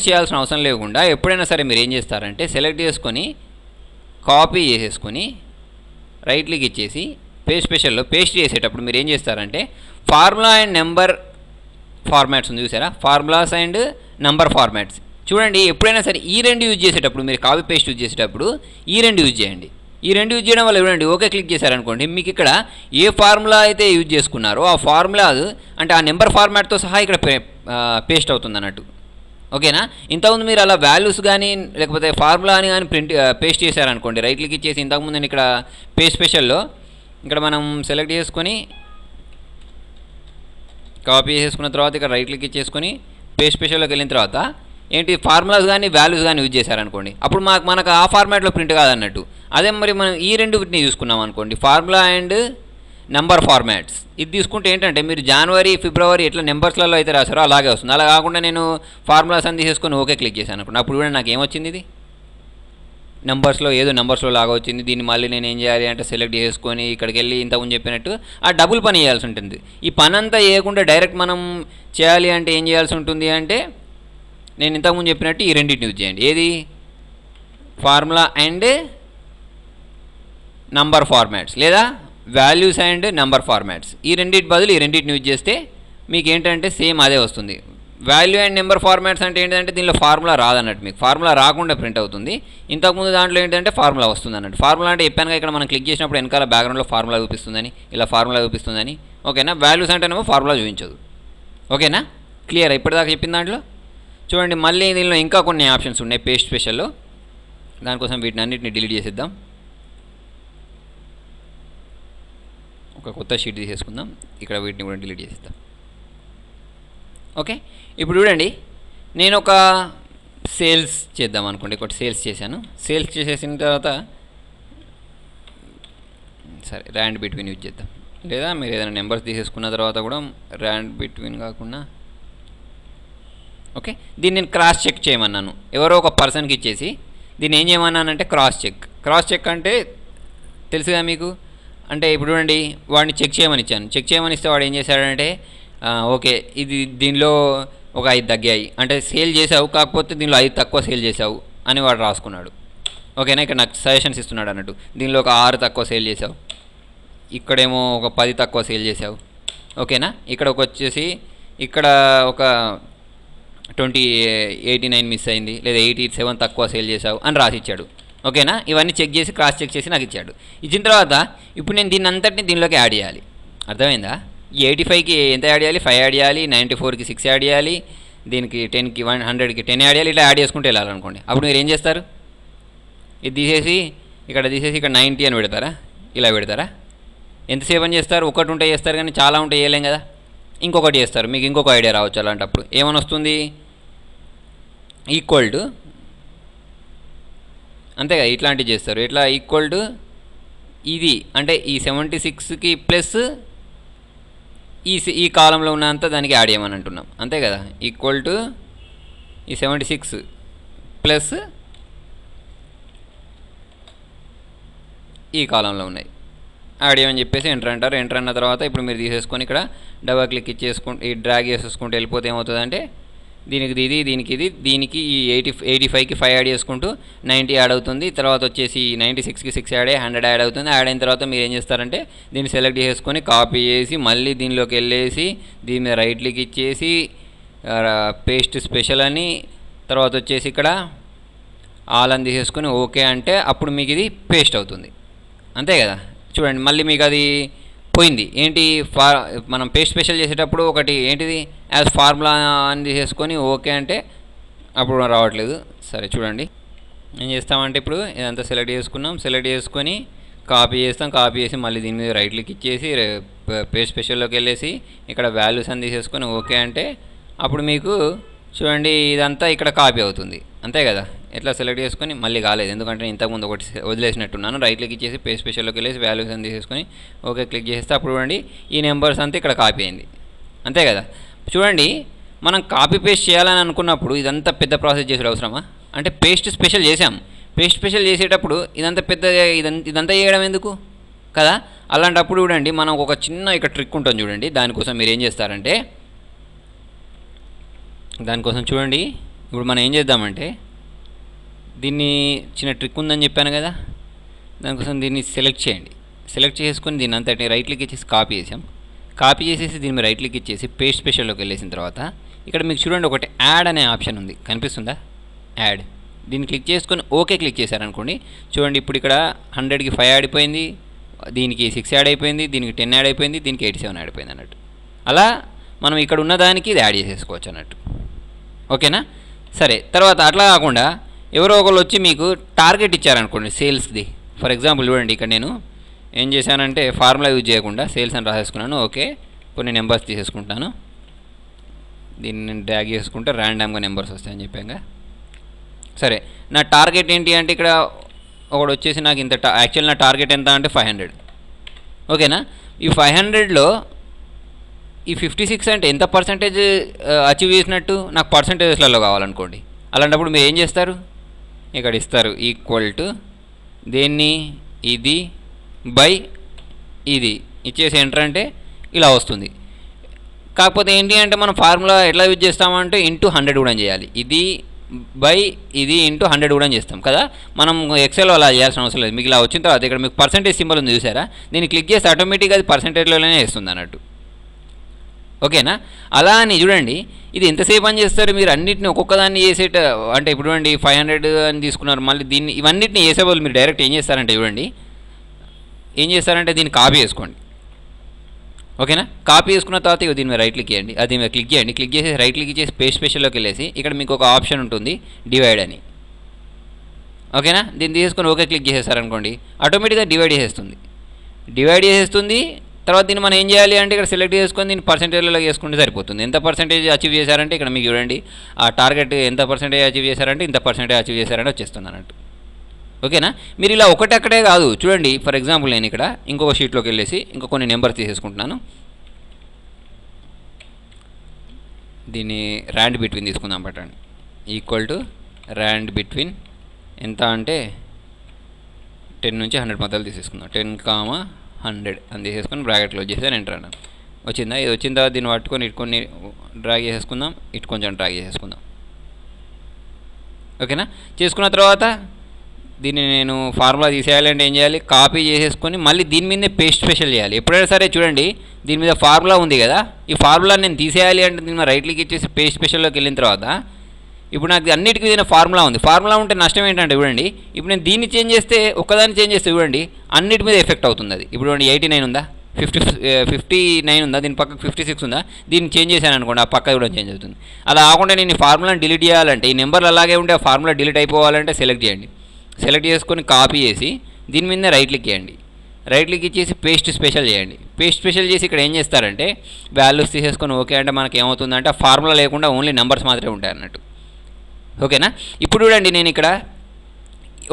చేయాల్సిన అవసరం లేకుండా ఎప్పుడైనా సరే మీరు ఏం చేస్తారంటే సెలెక్ట్ చేసుకొని కాపీ చేసేసుకొని రైట్ క్లిక్ ఇచ్చేసి పేజ్ స్పెషల్లో పేస్ట్ చేసేటప్పుడు మీరు ఏం చేస్తారంటే ఫార్ములా అండ్ నెంబర్ ఫార్మాట్స్ ఉంది చూసారా, ఫార్ములాస్ అండ్ నెంబర్ ఫార్మాట్స్. చూడండి ఎప్పుడైనా సరే ఈ రెండు యూజ్ చేసేటప్పుడు మీరు కాపీ పేస్ట్ యూజ్ చేసేటప్పుడు ఈ రెండు యూజ్ చేయండి. ఈ రెండు యూజ్ చేయడం వల్ల చూడండి ఓకే క్లిక్ చేశారనుకోండి, మీకు ఇక్కడ ఏ ఫార్ములా అయితే యూజ్ చేసుకున్నారో ఆ ఫార్ములా అంటే ఆ నెంబర్ ఫార్మాట్తో సహా ఇక్కడ పేస్ట్ అవుతుంది అన్నట్టు. ఓకేనా, ఇంతకుముందు మీరు అలా వాల్యూస్ కానీ లేకపోతే ఫార్ములా అని కానీ ప్రింట్ పేస్ట్ చేశారనుకోండి, రైట్ క్లిక్ ఇచ్చేసి ఇంతకుముందు నేను ఇక్కడ పేస్ట్ స్పెషల్లో ఇక్కడ మనం సెలెక్ట్ చేసుకొని కాపీ చేసుకున్న తర్వాత ఇక్కడ రైట్ క్లిక్ ఇచ్చేసుకొని పేస్ట్ స్పెషల్లోకి వెళ్ళిన తర్వాత ఏంటి ఫార్ములాస్ కానీ వాల్యూస్ కానీ యూజ్ చేశారనుకోండి అప్పుడు మనకు ఆ ఫార్మాట్లో ప్రింట్ కాదన్నట్టు. అదే మరి మనం ఈ రెండుని చూసుకున్నాం అనుకోండి, ఫార్ములా అండ్ నెంబర్ ఫార్మాట్స్, ఇది తీసుకుంటే ఏంటంటే మీరు జనవరి ఫిబ్రవరి ఇట్లా నెంబర్స్లలో అయితే రాసారో అలాగే వస్తుంది. అలా కాకుండా నేను ఫార్ములాస్ అని తీసేసుకొని ఓకే క్లిక్ చేశాను అనుకోండి, అప్పుడు కూడా నాకు ఏమొచ్చింది ఇది నెంబర్స్లో ఏదో నెంబర్స్లో లాగా వచ్చింది. దీన్ని మళ్ళీ నేను ఏం చేయాలి అంటే సెలెక్ట్ చేసుకొని ఇక్కడికి వెళ్ళి ఇంతకుముందు చెప్పినట్టు ఆ డబుల్ పని చేయాల్సి ఉంటుంది. ఈ పని అంతా చేయకుండా డైరెక్ట్ మనం చేయాలి అంటే ఏం చేయాల్సి ఉంటుంది అంటే నేను ఇంతకుముందు చెప్పినట్టు ఈ రెండింటిని యూజ్ చేయండి, ఏది ఫార్ములా అండ్ నంబర్ ఫార్మాట్స్ లేదా వాల్యూస్ అండ్ నెంబర్ ఫార్మాట్స్. ఈ రెండింటి బదులు ఈ రెండింటిని యూజ్ చేస్తే మీకు ఏంటంటే సేమ్ అదే వస్తుంది. వాల్యూ అండ్ నెంబర్ ఫార్మాట్స్ అంటే ఏంటంటే దీనిలో ఫార్ములా రాదన్నట్టు, మీకు ఫార్ములా రాకుండా ప్రింట్ అవుతుంది. ఇంతకుముందు దాంట్లో ఏంటంటే ఫార్ములా వస్తుంది అన్నట్టు. ఫార్ములా అంటే చెప్పాను ఇక్కడ మనం క్లిక్ చేసినప్పుడు వెనకాల బ్యాక్గ్రౌండ్లో ఫార్ములా చూపిస్తుందని, ఇలా ఫార్ములా చూపిస్తుందని. ఓకేనా, వాల్యూస్ అంటేనేమో ఫార్ములా చూపించదు. ఓకేనా, క్లియర్ ఇప్పటిదాకా చెప్పిన దాంట్లో. చూడండి మళ్ళీ దీనిలో ఇంకా కొన్ని ఆప్షన్స్ ఉన్నాయి పేస్ట్ స్పెషల్లో, దానికోసం వీటిని అన్నింటిని డిలీట్ చేసేద్దాం. ఒక కొత్త షీట్ తీసేసుకుందాం, ఇక్కడ వీటిని కూడా డిలీట్ చేసేద్దాం. ఓకే, ఇప్పుడు చూడండి నేను ఒక సేల్స్ చేద్దాం అనుకోండి, ఒకటి సేల్స్ చేశాను. సేల్స్ చేసేసిన తర్వాత సరే ర్యాండ్ బిట్వీన్ యూజ్ చేద్దాం, లేదా మీరు ఏదైనా నెంబర్స్ తీసేసుకున్న తర్వాత కూడా ర్యాండ్ బిట్వీన్ కాకుండా. ఓకే, దీన్ని నేను క్రాస్ చెక్ చేయమన్నాను, ఎవరో ఒక పర్సన్కి ఇచ్చేసి దీన్ని ఏం చేయమన్నానంటే క్రాస్ చెక్. క్రాస్ చెక్ అంటే తెలుసుగా మీకు, అంటే ఇప్పుడు చూడండి వాడిని చెక్ చేయమని ఇచ్చాను. చెక్ చేయమని ఇస్తే వాడు ఏం చేశాడంటే ఓకే ఇది దీనిలో ఒక 5 తగ్గాయి అంటే సేల్ చేసావు, కాకపోతే దీనిలో 5 తక్కువ సేల్ చేసావు అని వాడు రాసుకున్నాడు. ఓకేనా, ఇక్కడ నాకు సజెషన్స్ ఇస్తున్నాడు అన్నట్టు, దీనిలో ఒక 6 తక్కువ సేల్ చేసావు, ఇక్కడేమో ఒక 10 తక్కువ సేల్ చేసావు. ఓకేనా, ఇక్కడ ఒక వచ్చేసి ఇక్కడ ఒక 89 మిస్ అయింది, లేదా 87 తక్కువ సేల్ చేసావు అని రాసి ఇచ్చాడు. ఓకేనా, ఇవన్నీ చెక్ చేసి క్రాస్ చెక్ చేసి నాకు ఇచ్చాడు. ఇచ్చిన తర్వాత ఇప్పుడు నేను దీని అంతటిని దీనిలోకి యాడ్ చేయాలి. అర్థమైందా? 85కి ఎంత యాడ్ చేయాలి? 5 యాడ్ చేయాలి, 94కి 6 యాడ్ చేయాలి, దీనికి 10కి 100కి 10 యాడ్ చేయాలి. ఇలా యాడ్ చేసుకుంటే వెళ్ళాలనుకోండి, అప్పుడు మీరు ఏం చేస్తారు? ఇది తీసేసి ఇక్కడ తీసేసి ఇక్కడ 90 అని పెడతారా? ఇలా పెడతారా? ఎంతసేపు అని చేస్తారు? ఒకటి ఉంటే చేస్తారు కానీ చాలా ఉంటే చేయలేం కదా, ఇంకొకటి చేస్తారు. మీకు ఇంకొక ఐడియా రావచ్చు. అలాంటప్పుడు ఏమని వస్తుంది? ఈక్వల్ టు, అంతే కదా, ఇట్లాంటివి చేస్తారు. ఇట్లా ఈక్వల్ టు ఇది అంటే ఈ 76కి ప్లస్ ఈ కాలంలో ఉన్నంత దానికి యాడ్ చేయమని అంటున్నాం, అంతే కదా. ఈక్వల్ టు ఈ 76 ప్లస్ ఈ కాలంలో ఉన్నాయి యాడ్ చేయమని చెప్పేసి ఎంటర్ అంటారు. ఎంటర్ అన్న తర్వాత ఇప్పుడు మీరు తీసేసుకొని ఇక్కడ డబల్ క్లిక్ ఇచ్చేసుకుంటే ఈ డ్రాగ్ చేసేసుకుంటే వెళ్ళిపోతే ఏమవుతుందంటే దీనికి ఇది, దీనికి ఇది, దీనికి ఈ 85కి 5 యాడ్ చేసుకుంటూ 90 యాడ్ అవుతుంది. తర్వాత వచ్చేసి 96కి 6 యాడ్ అయ్యి 100 యాడ్ అవుతుంది. యాడ్ అయిన తర్వాత మీరు ఏం చేస్తారంటే దీన్ని సెలెక్ట్ చేసుకొని కాపీ చేసి మళ్ళీ దీనిలోకి వెళ్ళేసి దీని మీద రైట్ క్లిక్ ఇచ్చేసి పేస్ట్ స్పెషల్ అని తర్వాత వచ్చేసి ఇక్కడ ఆల్ అని తీసేసుకొని ఓకే అంటే అప్పుడు మీకు ఇది పేస్ట్ అవుతుంది, అంతే కదా. చూడండి మళ్ళీ మీకు అది పోయింది. ఏంటి మనం పేస్ట్ స్పెషల్ చేసేటప్పుడు ఒకటి ఏంటిది యాజ్ ఫార్ములా అని తీసేసుకొని ఓకే అంటే అప్పుడు రావట్లేదు. సరే చూడండి ఏం చేస్తామంటే ఇప్పుడు ఇదంతా సెలెక్ట్ చేసుకున్నాం, సెలెక్ట్ చేసుకొని కాపీ చేస్తాం. కాపీ చేసి మళ్ళీ దీని మీద రైట్ క్లిక్ ఇచ్చేసి పేస్ట్ స్పెషల్లోకి వెళ్ళేసి ఇక్కడ వాల్యూస్ అని తీసేసుకొని ఓకే అంటే అప్పుడు మీకు చూడండి ఇదంతా ఇక్కడ కాపీ అవుతుంది, అంతే కదా. ఇట్లా సెలెక్ట్ చేసుకొని మళ్ళీ కాలేదు ఎందుకంటే నేను ఇంతకుముందు ఒకటి వదిలేసినట్టున్నాను. రైట్ క్లిక్ ఇచ్చేసి పేస్ట్ స్పెషల్లోకి వెళ్ళేసి వాల్యూస్ అని తీసేసుకొని ఓకే క్లిక్ చేస్తే అప్పుడు చూడండి ఈ నెంబర్స్ అంతా ఇక్కడ కాపీ అయింది, అంతే కదా. చూడండి మనం కాపీ పేస్ట్ చేయాలని అనుకున్నప్పుడు ఇదంతా పెద్ద ప్రాసెస్ చేసే అవసరమా? అంటే పేస్ట్ స్పెషల్ చేసాం, పేస్ట్ స్పెషల్ చేసేటప్పుడు ఇదంతా పెద్ద ఇదంతా చేయడం ఎందుకు కదా. అలాంటప్పుడు చూడండి మనం ఒక చిన్న ఇక్కడ ట్రిక్ ఉంటుంది చూడండి, దానికోసం మీరు ఏం చేస్తారంటే దానికోసం చూడండి ఇప్పుడు మనం ఏం చేద్దామంటే దీన్ని చిన్న ట్రిక్ ఉందని చెప్పాను కదా, దానికోసం దీన్ని సెలెక్ట్ చేయండి. సెలెక్ట్ చేసుకొని దీని అంతటిని రైట్ క్లిక్ ఇచ్చేసి కాపీ చేసాం. కాపీ చేసేసి దీని మీద రైట్ క్లిక్ ఇచ్చేసి పేస్ట్ స్పెషల్లోకి వెళ్ళేసిన తర్వాత ఇక్కడ మీకు చూడండి ఒకటి యాడ్ అనే ఆప్షన్ ఉంది, కనిపిస్తుందా? యాడ్ దీన్ని క్లిక్ చేసుకొని ఓకే క్లిక్ చేశారనుకోండి, చూడండి ఇప్పుడు ఇక్కడ 100కి 5 ఆడిపోయింది, దీనికి 6 యాడ్ అయిపోయింది, దీనికి 10 యాడ్ అయిపోయింది, దీనికి 87 ఆడిపోయింది అన్నట్టు. అలా మనం ఇక్కడ ఉన్నదానికి ఇది యాడ్ చేసేసుకోవచ్చు అన్నట్టు, ఓకేనా? సరే, తర్వాత అట్లా కాకుండా ఎవరో ఒకరు వచ్చి మీకు టార్గెట్ ఇచ్చారనుకోండి సేల్స్ది. ఫర్ ఎగ్జాంపుల్ చూడండి, ఇక్కడ నేను ఏం చేశానంటే ఫార్ములా యూజ్ చేయకుండా సేల్స్ అని రాసేసుకున్నాను. ఓకే, కొన్ని నెంబర్స్ తీసేసుకుంటాను, దీన్ని డ్యాగ్ చేసుకుంటే ర్యాండమ్గా నెంబర్స్ వస్తాయని చెప్పాక. సరే, నా టార్గెట్ ఏంటి అంటే ఇక్కడ ఒకడు వచ్చేసి నాకు ఇంత యాక్చువల్ నా టార్గెట్ ఎంత అంటే 500, ఓకేనా? ఈ 500లో ఈ 56 అంటే ఎంత పర్సంటేజ్ అచీవ్ చేసినట్టు నాకు పర్సంటేజెస్లలో కావాలనుకోండి. అలాంటప్పుడు మీరు ఏం చేస్తారు, ఇక్కడ ఇస్తారు ఈక్వల్ టు దేన్ని ఇది బై ఇది ఇచ్చేసి ఎంటర్ అంటే ఇలా వస్తుంది. కాకపోతే ఏంటి అంటే మనం ఫార్ములా ఎట్లా యూజ్ చేస్తామంటే ×100 కూడా చేయాలి, ఇది బై ఇది ×100 కూడా చేస్తాం కదా. మనం ఎక్సెల్లో అలా చేయాల్సిన అవసరం లేదు. మీకు ఇలా వచ్చిన తర్వాత ఇక్కడ మీకు పర్సంటేజ్ సింబల్ ఉంది చూసారా, దీన్ని క్లిక్ చేస్తే ఆటోమేటిక్గా అది పర్సంటేజ్లోనే వేస్తుంది అన్నట్టు, ఓకేనా? అలా అని చూడండి ఇది ఎంతసేపు అని చేస్తారు మీరు, అన్నింటిని ఒక్కొక్కదాన్ని చేసేట. అంటే ఇప్పుడు చూడండి 500 అని తీసుకున్నారు, మళ్ళీ దీన్ని ఇవన్నిటిని చేసేవాళ్ళు మీరు డైరెక్ట్ ఏం చేస్తారంటే చూడండి ఏం చేస్తారంటే దీన్ని కాపీ చేసుకోండి, ఓకేనా? కాపీ చేసుకున్న తర్వాత ఇవి దీని మీద రైట్ క్లిక్ చేయండి, అది మీద క్లిక్ చేయండి, క్లిక్ చేసి రైట్ క్లిక్ చేసి పేస్ట్ స్పెషల్లోకి వెళ్ళేసి ఇక్కడ మీకు ఒక ఆప్షన్ ఉంటుంది డివైడ్ అని, ఓకేనా? దీన్ని తీసుకొని ఓకే క్లిక్ చేసేసారనుకోండి ఆటోమేటిక్గా డివైడ్ చేసేస్తుంది. డివైడ్ చేసేస్తుంది తర్వాత దీన్ని మనం ఏం చేయాలి అంటే ఇక్కడ సెలెక్ట్ చేసుకొని దీన్ని పర్సంటేజ్లో చేసుకుంటే సరిపోతుంది. ఎంత పర్సంటేజ్ అచీవ్ చేశారంటే ఇక్కడ మీకు చూడండి ఆ టార్గెట్ ఎంత పర్సంటేజ్ అచీవ్ చేశారంటే ఇంత పర్సంటేజ్ అచీవ్ చేశారంటే వచ్చేస్తుంది అన్నట్టు, ఓకేనా? మీరు ఇలా ఒకటక్కడే కాదు చూడండి, ఫర్ ఎగ్జాంపుల్ నేను ఇక్కడ ఇంకొక షీట్లోకి వెళ్ళేసి ఇంకో కొన్ని నెంబర్ తీసేసుకుంటున్నాను, దీన్ని ర్యాండ్ బిట్వీన్ తీసుకుందాం పట్టండి, ఈక్వల్ టు ర్యాండ్ బిట్వీన్ ఎంత అంటే 10 నుంచి 100 మధ్యలో తీసేసుకుందాం, 10, 100 అని తీసేసుకొని బ్రాకెట్ క్లోజ్ చేసి ఎంటర్ అన్నాను, వచ్చిందా? ఇది వచ్చిన తర్వాత దీన్ని పట్టుకొని ఇటు కొన్ని డ్రాగ్ చేసేసుకుందాం, ఇటు కొంచెం డ్రాగ్ చేసేసుకుందాం, ఓకేనా? చేసుకున్న తర్వాత దీన్ని నేను ఫార్ములా తీసేయాలంటే ఏం చేయాలి, కాపీ చేసేసుకొని మళ్ళీ దీని మీదే పేస్ట్ స్పెషల్ చేయాలి. ఎప్పుడైనా సరే చూడండి దీని మీద ఫార్ములా ఉంది కదా, ఈ ఫార్ములా నేను తీసేయాలి అంటే దీని మీద రైట్ క్లిక్ ఇచ్చేసి పేస్ట్ స్పెషల్లోకి వెళ్ళిన తర్వాత ఇప్పుడు నాకు అన్నిటికీ ఏదైనా ఫార్ములా ఉంది. ఫార్ములా ఉంటే నష్టం ఏంటంటే చూడండి ఇప్పుడు నేను దీన్ని చేంజ్ చేస్తే ఒక్కదాన్ని చేంజ్ చేస్తే చూడండి అన్నిటి మీద ఎఫెక్ట్ అవుతుంది. అది ఇప్పుడు చూడండి 89 ఉందా, 59 ఉందా, దీని పక్కకు 56 ఉందా, దీన్ని చేంజ్ చేశాను అనుకోండి ఆ పక్క కూడా చేంజ్ అవుతుంది. అలా కాకుండా నేను ఈ ఫార్ములాని డిలీట్ చేయాలంటే ఈ నెంబర్లు అలాగే ఉంటే ఆ ఫార్ములా డిలీట్ అయిపోవాలంటే సెలెక్ట్ చేయండి, సెలెక్ట్ చేసుకొని కాపీ చేసి దీని మీద రైట్ క్లిక్ చేయండి, రైట్ క్లిక్ ఇచ్చేసి పేస్ట్ స్పెషల్ చేయండి. పేస్ట్ స్పెషల్ చేసి ఇక్కడ ఏం చేస్తారంటే వాల్యూస్ తీసేసుకొని ఓకే అంటే మనకు ఏమవుతుందంటే ఫార్ములా లేకుండా ఓన్లీ నెంబర్స్ మాత్రమే ఉంటాయి అన్నట్టు, ఓకేనా? ఇప్పుడు చూడండి నేను ఇక్కడ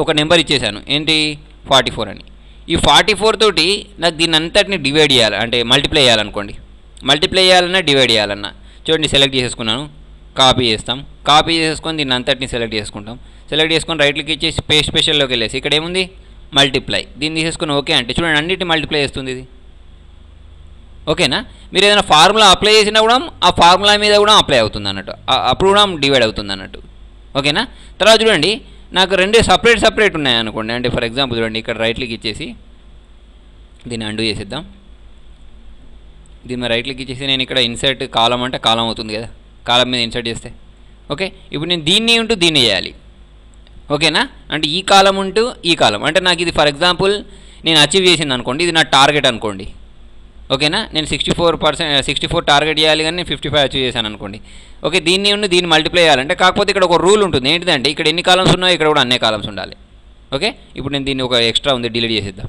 ఒక నెంబర్ ఇచ్చేసాను ఏంటి 44 అని, ఈ 44 తోటి నాకు దీని అంతటిని డివైడ్ చేయాలి అంటే మల్టిప్లై చేయాలనుకోండి, మల్టిప్లై చేయాలన్నా డివైడ్ చేయాలన్నా చూడండి సెలెక్ట్ చేసేసుకున్నాను, కాపీ చేస్తాం, కాపీ చేసుకొని దీన్ని అంతటిని సెలెక్ట్ చేసుకుంటాం, సెలెక్ట్ చేసుకొని రైట్ క్లిక్ ఇచ్చేసి పేస్ట్ స్పెషల్లోకి వెళ్ళేసి ఇక్కడ ఏముంది మల్టిప్లై, దీన్ని తీసేసుకొని ఓకే అంటే చూడండి అన్నిటిని మల్టిప్లై చేస్తుంది ఇది, ఓకేనా? మీరు ఏదైనా ఫార్ములా అప్లై చేసినా కూడా ఆ ఫార్ములా మీద కూడా అప్లై అవుతుంది అన్నట్టు, అప్పుడు కూడా డివైడ్ అవుతుంది అన్నట్టు, ఓకేనా? తర్వాత చూడండి నాకు రెండు సపరేట్ ఉన్నాయి అనుకోండి, అంటే ఫర్ ఎగ్జాంపుల్ చూడండి ఇక్కడ రైట్ క్లిక్ ఇచ్చేసి దీన్ని అండు చేసేద్దాం, దీని మీద రైట్ క్లిక్ ఇచ్చేసి నేను ఇక్కడ ఇన్సర్ట్ కాలం అంటే కాలం అవుతుంది కదా, కాలం మీద ఇన్సర్ట్ చేస్తే ఓకే. ఇప్పుడు నేను దీన్ని ఉంటూ దీన్ని చేయాలి, ఓకేనా? అంటే ఈ కాలం ఉంటూ ఈ కాలం అంటే నాకు ఇది ఫర్ ఎగ్జాంపుల్ నేను అచీవ్ చేసింది అనుకోండి, ఇది నా టార్గెట్ అనుకోండి, ఓకేనా? నేను 64 టార్గెట్ చేయాలి కానీ నేను 55 అచీవ్ చేశాను అనుకోండి, ఓకే. దీన్ని ఉండి దీన్ని మల్టిప్లై చేయాలంటే కాకపోతే ఇక్కడ ఒక రూల్ ఉంటుంది ఏంటిదంటే ఇక్కడ ఎన్ని కాలమ్స్ ఉన్నాయో ఇక్కడ కూడా అన్ని కాలమ్స్ ఉండాలి, ఓకే? ఇప్పుడు నేను దీన్ని ఒక ఎక్స్ట్రా ఉంది డిలీట్ చేసేద్దాం,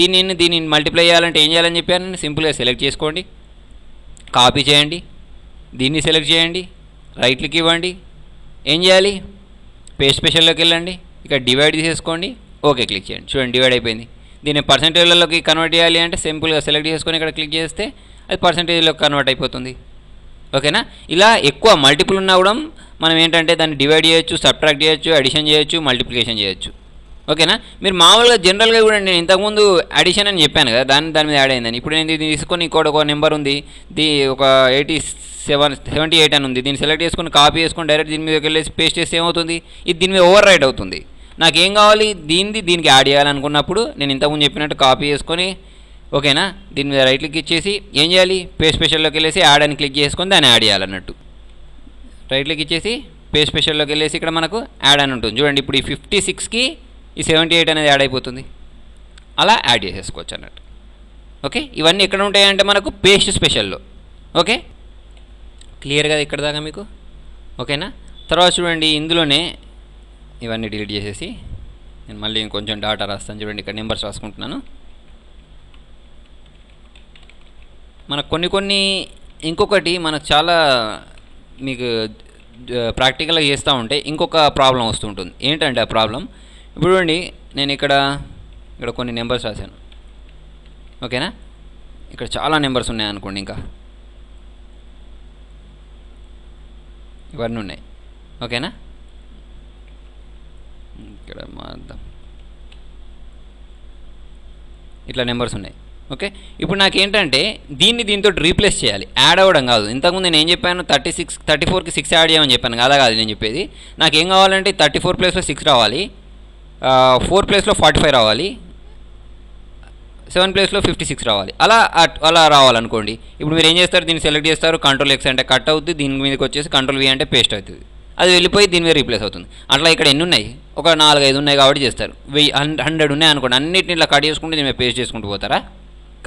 దీన్ని మల్టిప్లై చేయాలంటే ఏం చేయాలని చెప్పాను, సింపుల్గా సెలెక్ట్ చేసుకోండి, కాపీ చేయండి, దీన్ని సెలెక్ట్ చేయండి, రైట్ క్లిక్ ఇవ్వండి, ఏం చేయాలి పేస్ట్ స్పెషల్లోకి వెళ్ళండి, ఇక్కడ డివైడ్ చేసుకోండి, ఓకే క్లిక్ చేయండి, చూడండి డివైడ్ అయిపోయింది. దీన్ని పర్సంటేజ్లలోకి కన్వర్ట్ చేయాలి అంటే సింపుల్గా సెలెక్ట్ చేసుకొని ఇక్కడ క్లిక్ చేస్తే అది పర్సంటేజ్లోకి కన్వర్ట్ అయిపోతుంది, ఓకేనా? ఇలా ఎక్కువ మల్టిపుల్ ఉన్నా కూడా మనం ఏంటంటే దాన్ని డివైడ్ చేయొచ్చు, సబ్ట్రాక్ట్ చేయొచ్చు, అడిషన్ చేయొచ్చు, మల్టిప్లికేషన్ చేయొచ్చు, ఓకేనా? మీరు మామూలుగా జనరల్గా కూడా నేను ఇంతకుముందు అడిషన్ అని చెప్పాను కదా దాని మీద యాడ్ అయిందని, ఇప్పుడు నేను దీన్ని తీసుకొని ఇంకోటి ఒక నెంబర్ ఉంది ఒక 78 అని ఉంది, దీన్ని సెలెక్ట్ చేసుకొని కాపీ చేసుకొని డైరెక్ట్ దీని మీద వెళ్ళేసి పేస్ట్ చేస్తే ఏమవుతుంది ఇది దీని మీద ఓవర్ రైట్ అవుతుంది. నాకేం కావాలి దీనిది దీనికి యాడ్ చేయాలనుకున్నప్పుడు నేను ఇంత ముందు చెప్పినట్టు కాపీ చేసుకొని ఓకేనా దీని మీద రైట్ క్లిక్ ఇచ్చేసి ఏం చేయాలి పేస్ట్ స్పెషల్లోకి వెళ్ళేసి యాడ్ అని క్లిక్ చేసుకొని దాన్ని యాడ్ చేయాలన్నట్టు రైట్ క్లిక్ ఇచ్చేసి పేస్ట్ స్పెషల్లోకి వెళ్ళేసి ఇక్కడ మనకు యాడ్ అని ఉంటుంది చూడండి ఇప్పుడు ఈ 56కి ఈ 78 అనేది యాడ్ అయిపోతుంది అలా యాడ్ చేసేసుకోవచ్చు అన్నట్టు ఓకే ఇవన్నీ ఎక్కడ ఉంటాయంటే మనకు పేస్ట్ స్పెషల్లో ఓకే క్లియర్ గా ఇక్కడ దాకా మీకు ఓకేనా తర్వాత చూడండి ఇందులోనే ఇవన్నీ డిలీట్ చేసేసి నేను మళ్ళీ ఇంకొంచెం డాటా రాస్తాను చూడండి ఇక్కడ నెంబర్స్ రాసుకుంటున్నాను మనకు కొన్ని ఇంకొకటి మనకు చాలా మీకు ప్రాక్టికల్గా చేస్తూ ఉంటే ఇంకొక ప్రాబ్లం వస్తుంటుంది ఏంటంటే ఆ ప్రాబ్లం ఇప్పుడు చూడండి నేను ఇక్కడ కొన్ని నెంబర్స్ రాశాను ఓకేనా ఇక్కడ చాలా నెంబర్స్ ఉన్నాయనుకోండి ఇంకా ఇవన్నీ ఉన్నాయి ఓకేనా ఇక్కడ మార్దాం ఇట్లా నెంబర్స్ ఉన్నాయి ఓకే ఇప్పుడు నాకేంటంటే దీన్ని దీంతో రీప్లేస్ చేయాలి యాడ్ అవ్వడం కాదు ఇంతకుముందు నేను ఏం చెప్పాను 34కి 6 యాడ్ చేయమని చెప్పాను అలా కాదు నేను చెప్పేది నాకేం కావాలంటే 34 ప్లేస్లో 6 రావాలి 4 ప్లేస్లో 45 రావాలి 7 ప్లేస్లో 56 రావాలి అలా రావాలనుకోండి ఇప్పుడు మీరు ఏం చేస్తారు దీన్ని సెలెక్ట్ చేస్తారు Ctrl X అంటే కట్ అవుతుంది దీని మీదకి వచ్చేసి Ctrl V అంటే పేస్ట్ అవుతుంది అది వెళ్ళిపోయి దీని మీద రీప్లేస్ అవుతుంది అట్లా ఇక్కడ ఎన్ని ఉన్నాయి ఒక 4-5 ఉన్నాయి కాబట్టి చేస్తారు 100 ఉన్నాయి అనుకోండి అన్నిటిని ఇలా కట్ చేసుకుంటే దీని మీద పేస్ట్ చేసుకుంటూ పోతారా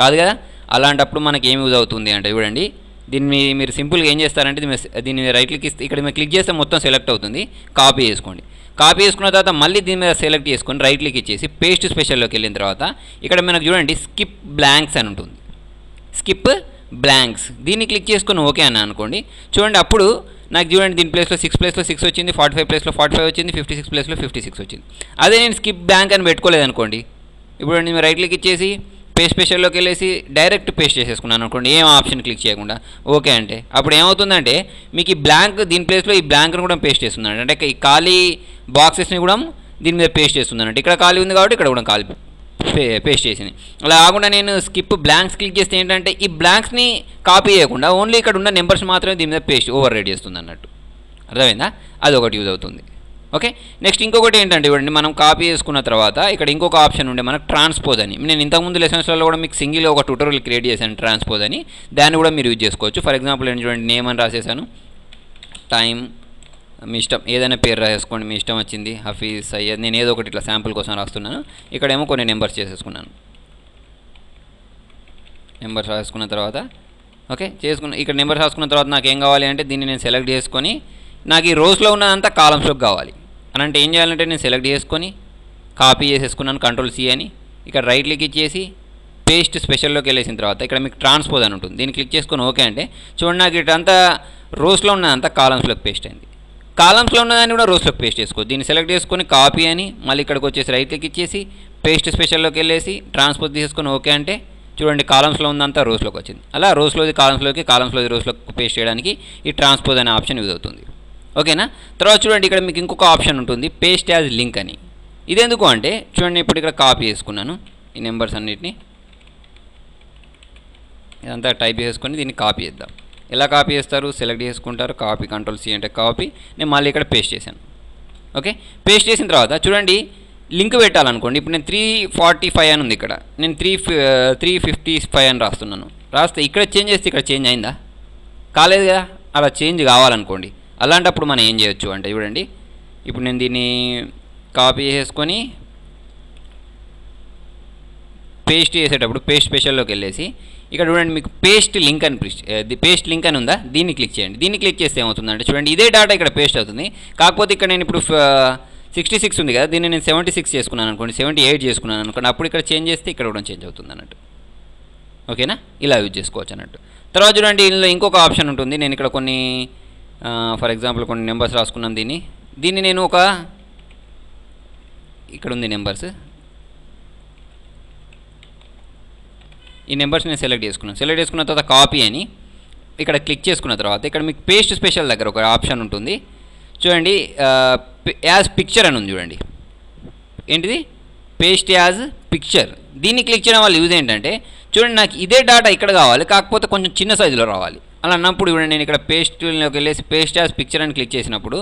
కాదు కదా అలాంటప్పుడు మనకి ఏం యూజ్ అవుతుంది అంటే చూడండి దీన్ని మీరు సింపుల్గా ఏం చేస్తారంటే దీని మీద రైట్ క్లిక్ ఇస్తే ఇక్కడ మీరు క్లిక్ చేస్తే మొత్తం సెలెక్ట్ అవుతుంది కాపీ చేసుకోండి కాపీ చేసుకున్న తర్వాత మళ్ళీ దీని మీద సెలెక్ట్ చేసుకొని రైట్ క్లిక్ ఇచ్చేసి పేస్ట్ స్పెషల్లోకి వెళ్ళిన తర్వాత ఇక్కడ మనకు చూడండి స్కిప్ బ్లాంక్స్ అని ఉంటుంది స్కిప్ బ్లాంక్స్ దీన్ని క్లిక్ చేసుకొని ఓకే అని అనుకోండి చూడండి అప్పుడు నాకు చూడండి దీని ప్లేస్లో 6 ప్లేస్లో 6 వచ్చింది 45 ప్లేస్లో 45 వచ్చింది 56 ప్లేస్లో 56 వచ్చింది అదే నేను స్కిప్ బ్లాంక్ అని పెట్టుకోలేదు అనుకోండి ఇప్పుడు నేను రైట్ క్లిక్ ఇచ్చేసి పేస్ట్ స్పెషల్లోకి వెళ్ళేసి డైరెక్ట్ పేస్ట్ చేసేసుకున్నాను అనుకోండి ఏం ఆప్షన్ క్లిక్ చేయకుండా ఓకే అంటే అప్పుడు ఏమవుతుందంటే మీకు ఈ బ్లాంక్ దీని ప్లేస్లో ఈ బ్లాంక్ని కూడా పేస్ట్ చేస్తున్నాను అంటే ఈ ఖాళీ బాక్సెస్ని కూడా దీని మీద పేస్ట్ చేస్తున్నానంటే ఇక్కడ ఖాళీ ఉంది కాబట్టి ఇక్కడ కూడా ఖాళీ పేస్ట్ చేసింది అలా కాకుండా నేను స్కిప్ బ్లాంక్స్ క్లిక్ చేస్తే ఏంటంటే ఈ బ్లాంక్స్ని కాపీ చేయకుండా ఓన్లీ ఇక్కడ ఉన్న నెంబర్స్ మాత్రమే దీని మీద పేస్ట్ ఓవర్ రైట్ చేస్తుంది అన్నట్టు అర్థమైందా అది ఒకటి యూజ్ అవుతుంది ఓకే నెక్స్ట్ ఇంకొకటి ఏంటంటే ఇవ్వండి మనం కాపీ చేసుకున్న తర్వాత ఇక్కడ ఇంకొక ఆప్షన్ ఉండే మనకు ట్రాన్స్పోజ్ అని నేను ఇంతకుముందు లెసన్స్లలో కూడా మీకు సింగిల్ ఒక ట్యూటోరియల్ క్రియేట్ చేశాను ట్రాన్స్పోజ్ అని దాన్ని కూడా మీరు యూజ్ చేసుకోవచ్చు ఫర్ ఎగ్జాంపుల్ ఏంటి చూడండి నేమ్ అని రాసేసాను టైం మీ ఇష్టం ఏదైనా పేరు రాసేసుకోండి మీ ఇష్టం వచ్చింది హఫీజ్ సయ్యద్ నేను ఏదో ఒకటి ఇట్లా శాంపుల్ కోసం రాస్తున్నాను ఇక్కడేమో కొన్ని నెంబర్స్ చేసేసుకున్నాను నెంబర్స్ రాసుకున్న తర్వాత ఓకే ఇక్కడ నెంబర్స్ రాసుకున్న తర్వాత నాకు ఏం కావాలి అంటే దీన్ని నేను సెలెక్ట్ చేసుకొని నాకు ఈ రోస్లో ఉన్నదంతా కాలమ్స్లోకి కావాలి అని అంటే ఏం చేయాలంటే నేను సెలెక్ట్ చేసుకొని కాపీ చేసేసుకున్నాను Ctrl C అని ఇక్కడ రైట్ క్లిక్ ఇచ్చేసి పేస్ట్ స్పెషల్లోకి వెళ్ళేసిన తర్వాత ఇక్కడ మీకు ట్రాన్స్పోజ్ అని ఉంటుంది దీన్ని క్లిక్ చేసుకొని ఓకే అంటే చూడండి నాకు ఇటంతా రోస్లో ఉన్నదంతా కాలమ్స్లోకి పేస్ట్ అయింది కాలమ్స్లో ఉన్నదాన్ని కూడా రోస్లోకి పేస్ట్ చేసుకోవచ్చు దీన్ని సెలెక్ట్ చేసుకొని కాపీ అని మళ్ళీ ఇక్కడికి వచ్చేసి రైట్ క్లిక్ ఇచ్చేసి పేస్ట్ స్పెషల్లోకి వెళ్ళేసి ట్రాన్స్పోజ్ తీసుకొని ఓకే అంటే చూడండి కాలమ్స్లో ఉన్నదంతా రోస్లోకి వచ్చింది అలా రోస్లోది కాలమ్స్లోకి కాలమ్స్లోది రోస్లోకి పేస్ట్ చేయడానికి ఈ ట్రాన్స్పోజ్ అనే ఆప్షన్ యూజ్ అవుతుంది ఓకేనా తర్వాత చూడండి ఇక్కడ మీకు ఇంకొక ఆప్షన్ ఉంటుంది పేస్ట్ యాజ్ లింక్ అని ఇదెందుకు అంటే చూడండి ఇప్పుడు ఇక్కడ కాపీ చేసుకున్నాను ఈ నెంబర్స్ అన్నిటిని ఇదంతా టైప్ చేసుకొని దీన్ని కాపీ చేద్దాం ఎలా కాపీ చేస్తారు సెలెక్ట్ చేసుకుంటారు కాపీ Ctrl C అంటే కాపీ నేను మళ్ళీ ఇక్కడ పేస్ట్ చేశాను ఓకే పేస్ట్ చేసిన తర్వాత చూడండి లింక్ పెట్టాలనుకోండి ఇప్పుడు నేను 345 అని ఉంది ఇక్కడ నేను 355 అని రాస్తున్నాను రాస్తే ఇక్కడ చేంజ్ చేస్తే ఇక్కడ చేంజ్ అయిందా కాలేదు కదా అలా చేంజ్ కావాలనుకోండి అలాంటప్పుడు మనం ఏం చేయొచ్చు అంటే చూడండి ఇప్పుడు నేను దీన్ని కాపీ చేసుకొని పేస్ట్ చేసేటప్పుడు పేస్ట్ స్పెషల్లోకి వెళ్ళేసి ఇక్కడ చూడండి మీకు పేస్ట్ లింక్ అని ఉందా దీన్ని క్లిక్ చేయండి దీన్ని క్లిక్ చేస్తే ఏమవుతుందంటే చూడండి ఇదే డేటా ఇక్కడ పేస్ట్ అవుతుంది కాకపోతే ఇక్కడ నేను ఇప్పుడు 66 ఉంది కదా దీన్ని నేను 76 చేసుకున్నాను అనుకోండి 78 చేసుకున్నాను అనుకోండి అప్పుడు ఇక్కడ చేంజ్ చేస్తే ఇక్కడ కూడా చేంజ్ అవుతుంది అన్నట్టు ఓకేనా ఇలా యూజ్ చేసుకోవచ్చు అన్నట్టు తర్వాత చూడండి ఇందులో ఇంకొక ఆప్షన్ ఉంటుంది నేను ఇక్కడ కొన్ని ఫర్ ఎగ్జాంపుల్ కొన్ని నెంబర్స్ రాసుకున్నాను దీన్ని నేను ఒక ఇక్కడ ఉంది నెంబర్స్ ఈ నెంబర్స్ నేను సెలెక్ట్ చేసుకున్నాను సెలెక్ట్ చేసుకున్న తర్వాత కాపీ అని ఇక్కడ క్లిక్ చేసుకున్న తర్వాత ఇక్కడ మీకు పేస్ట్ స్పెషల్ దగ్గర ఒక ఆప్షన్ ఉంటుంది చూడండి యాజ్ పిక్చర్ అని ఉంది చూడండి ఏంటిది పేస్ట్ యాజ్ పిక్చర్ దీన్ని క్లిక్ చేయడం వల్ల యూజ్ ఏంటంటే చూడండి నాకు ఇదే డేటా ఇక్కడ కావాలి కాకపోతే కొంచెం చిన్న సైజులో రావాలి అలా అన్నప్పుడు నేను ఇక్కడ పేస్ట్లోకి వెళ్ళేసి పేస్ట్ యాజ్ పిక్చర్ అని క్లిక్ చేసినప్పుడు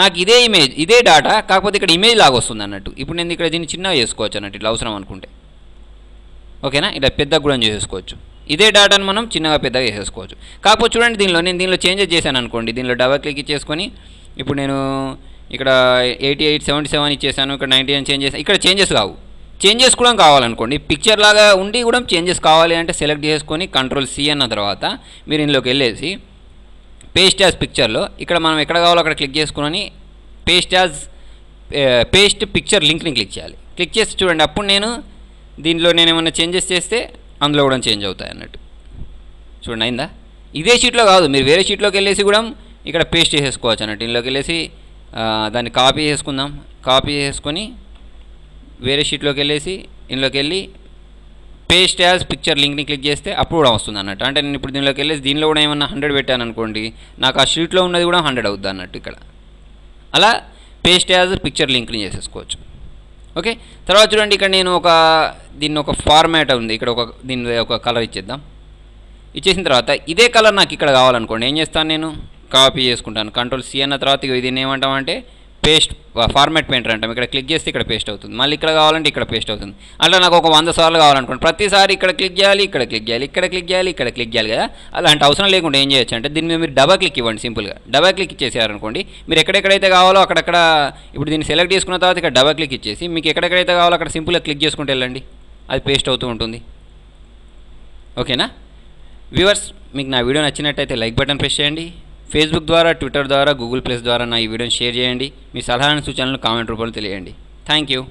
నాకు ఇదే ఇమేజ్ ఇదే డేటా కాకపోతే ఇక్కడ ఇమేజ్ లాగా వస్తుంది అన్నట్టు ఇప్పుడు నేను ఇక్కడ దీన్ని చిన్నగా చేసుకోవచ్చు అన్నట్టు ఇట్లా అవసరం అనుకుంటే ఓకేనా ఇలా పెద్దగా కూడా చేసుకోవచ్చు ఇదే డేటాను మనం చిన్నగా పెద్దగా చేసుకోవచ్చు కాకపోతే చూడండి దీనిలో నేను దీనిలో చేంజెస్ చేశాను అనుకోండి దీనిలో డబుల్ క్లిక్ చేసుకొని ఇప్పుడు నేను ఇక్కడ 88 77 ఇచ్చేసాను ఇక్కడ 99 చేంజ్ చేశాను ఇక్కడ చేంజెస్ కావు చేంజెస్ కూడా కావాలనుకోండి పిక్చర్ లాగా ఉండి కూడా చేంజెస్ కావాలి అంటే సెలెక్ట్ చేసుకొని కంట్రోల్ సి అన్న తర్వాత మీరు ఇందులోకి వెళ్ళేసి పేస్ట్ యాజ్ పిక్చర్లో ఇక్కడ మనం ఎక్కడ కావాలో అక్కడ క్లిక్ చేసుకుని పేస్ట్ పిక్చర్ లింక్ని క్లిక్ చేయాలి క్లిక్ చేసి చూడండి అప్పుడు నేను దీనిలో నేను ఏమైనా చేంజెస్ చేస్తే అందులో కూడా చేంజ్ అవుతాయి అన్నట్టు చూడండి అయిందా ఇదే షీట్లో కాదు మీరు వేరే షీట్లోకి వెళ్ళేసి కూడా ఇక్కడ పేస్ట్ చేసుకోవచ్చు అన్నట్టు ఇందులోకి వెళ్ళేసి దాన్ని కాపీ చేసుకుందాం కాపీ చేసుకొని వేరే షీట్లోకి వెళ్ళేసి ఇందులోకి వెళ్ళి పేస్ట్ యాజ్ పిక్చర్ లింక్ని క్లిక్ చేస్తే అప్పుడు కూడా వస్తుంది అన్నట్టు అంటే నేను ఇప్పుడు దీనిలోకి వెళ్ళేసి దీనిలో కూడా ఏమన్నా 100 పెట్టాను అనుకోండి నాకు ఆ షీట్లో ఉన్నది కూడా 100 అవుద్ది అన్నట్టు ఇక్కడ అలా పేస్ట్ యాజ్ పిక్చర్ లింక్ని చేసేసుకోవచ్చు ఓకే తర్వాత చూడండి ఇక్కడ నేను ఒక దీన్ని ఒక ఫార్మాట్ ఉంది ఇక్కడ ఒక దీని ఒక కలర్ ఇచ్చేద్దాం ఇచ్చేసిన తర్వాత ఇదే కలర్ నాకు ఇక్కడ కావాలనుకోండి ఏం చేస్తాను నేను కాపీ చేసుకుంటాను కంట్రోల్ సి అన్న తర్వాత దీన్ని ఏమంటామంటే పేస్ట్ ఫార్మాట్ పెయింటర్ అంటాం ఇక్కడ క్లిక్ చేస్తే ఇక్కడ పేస్ట్ అవుతుంది మళ్ళీ ఇక్కడ కావాలంటే ఇక్కడ పేస్ట్ అవుతుంది అట్లా నాకు ఒక 100 సార్లు కావాలనుకోండి ప్రతిసారి ఇక్కడ క్లిక్ చేయాలి ఇక్కడ క్లిక్ చేయాలి ఇక్కడ క్లిక్ చేయాలి ఇక్కడ క్లిక్ చేయాలి కదా అలాంటి అవసరం లేకుండా ఏం చేయొచ్చు అంటే దీని మీద మీరు డబల్ క్లిక్ ఇవ్వండి సింపుల్గా డబల్ క్లిక్ ఇచ్చేసారనుకోండి మీరు ఎక్కడెక్కడైతే కావాలో అక్కడక్కడ ఇప్పుడు దీన్ని సెలెక్ట్ చేసుకున్న తర్వాత ఇక్కడ డబల్ క్లిక్ ఇచ్చేసి మీకు ఎక్కడెక్కడైతే కావాలో అక్కడ సింపుల్గా క్లిక్ చేసుకుంటూ వెళ్ళండి అది పేస్ట్ అవుతూ ఉంటుంది ఓకేనా వ్యూవర్స్ మీకు నా వీడియో నచ్చినట్టయితే లైక్ బటన్ ప్రెస్ చేయండి फेसबुक द्वारा ट्विटर द्वारा गूगल प्लस द्वारा ना वीडियो शेयर चेयंडी मी सलहा सूचनलु कामेंट रूपंलो तेलियजेयंडी थैंक यू।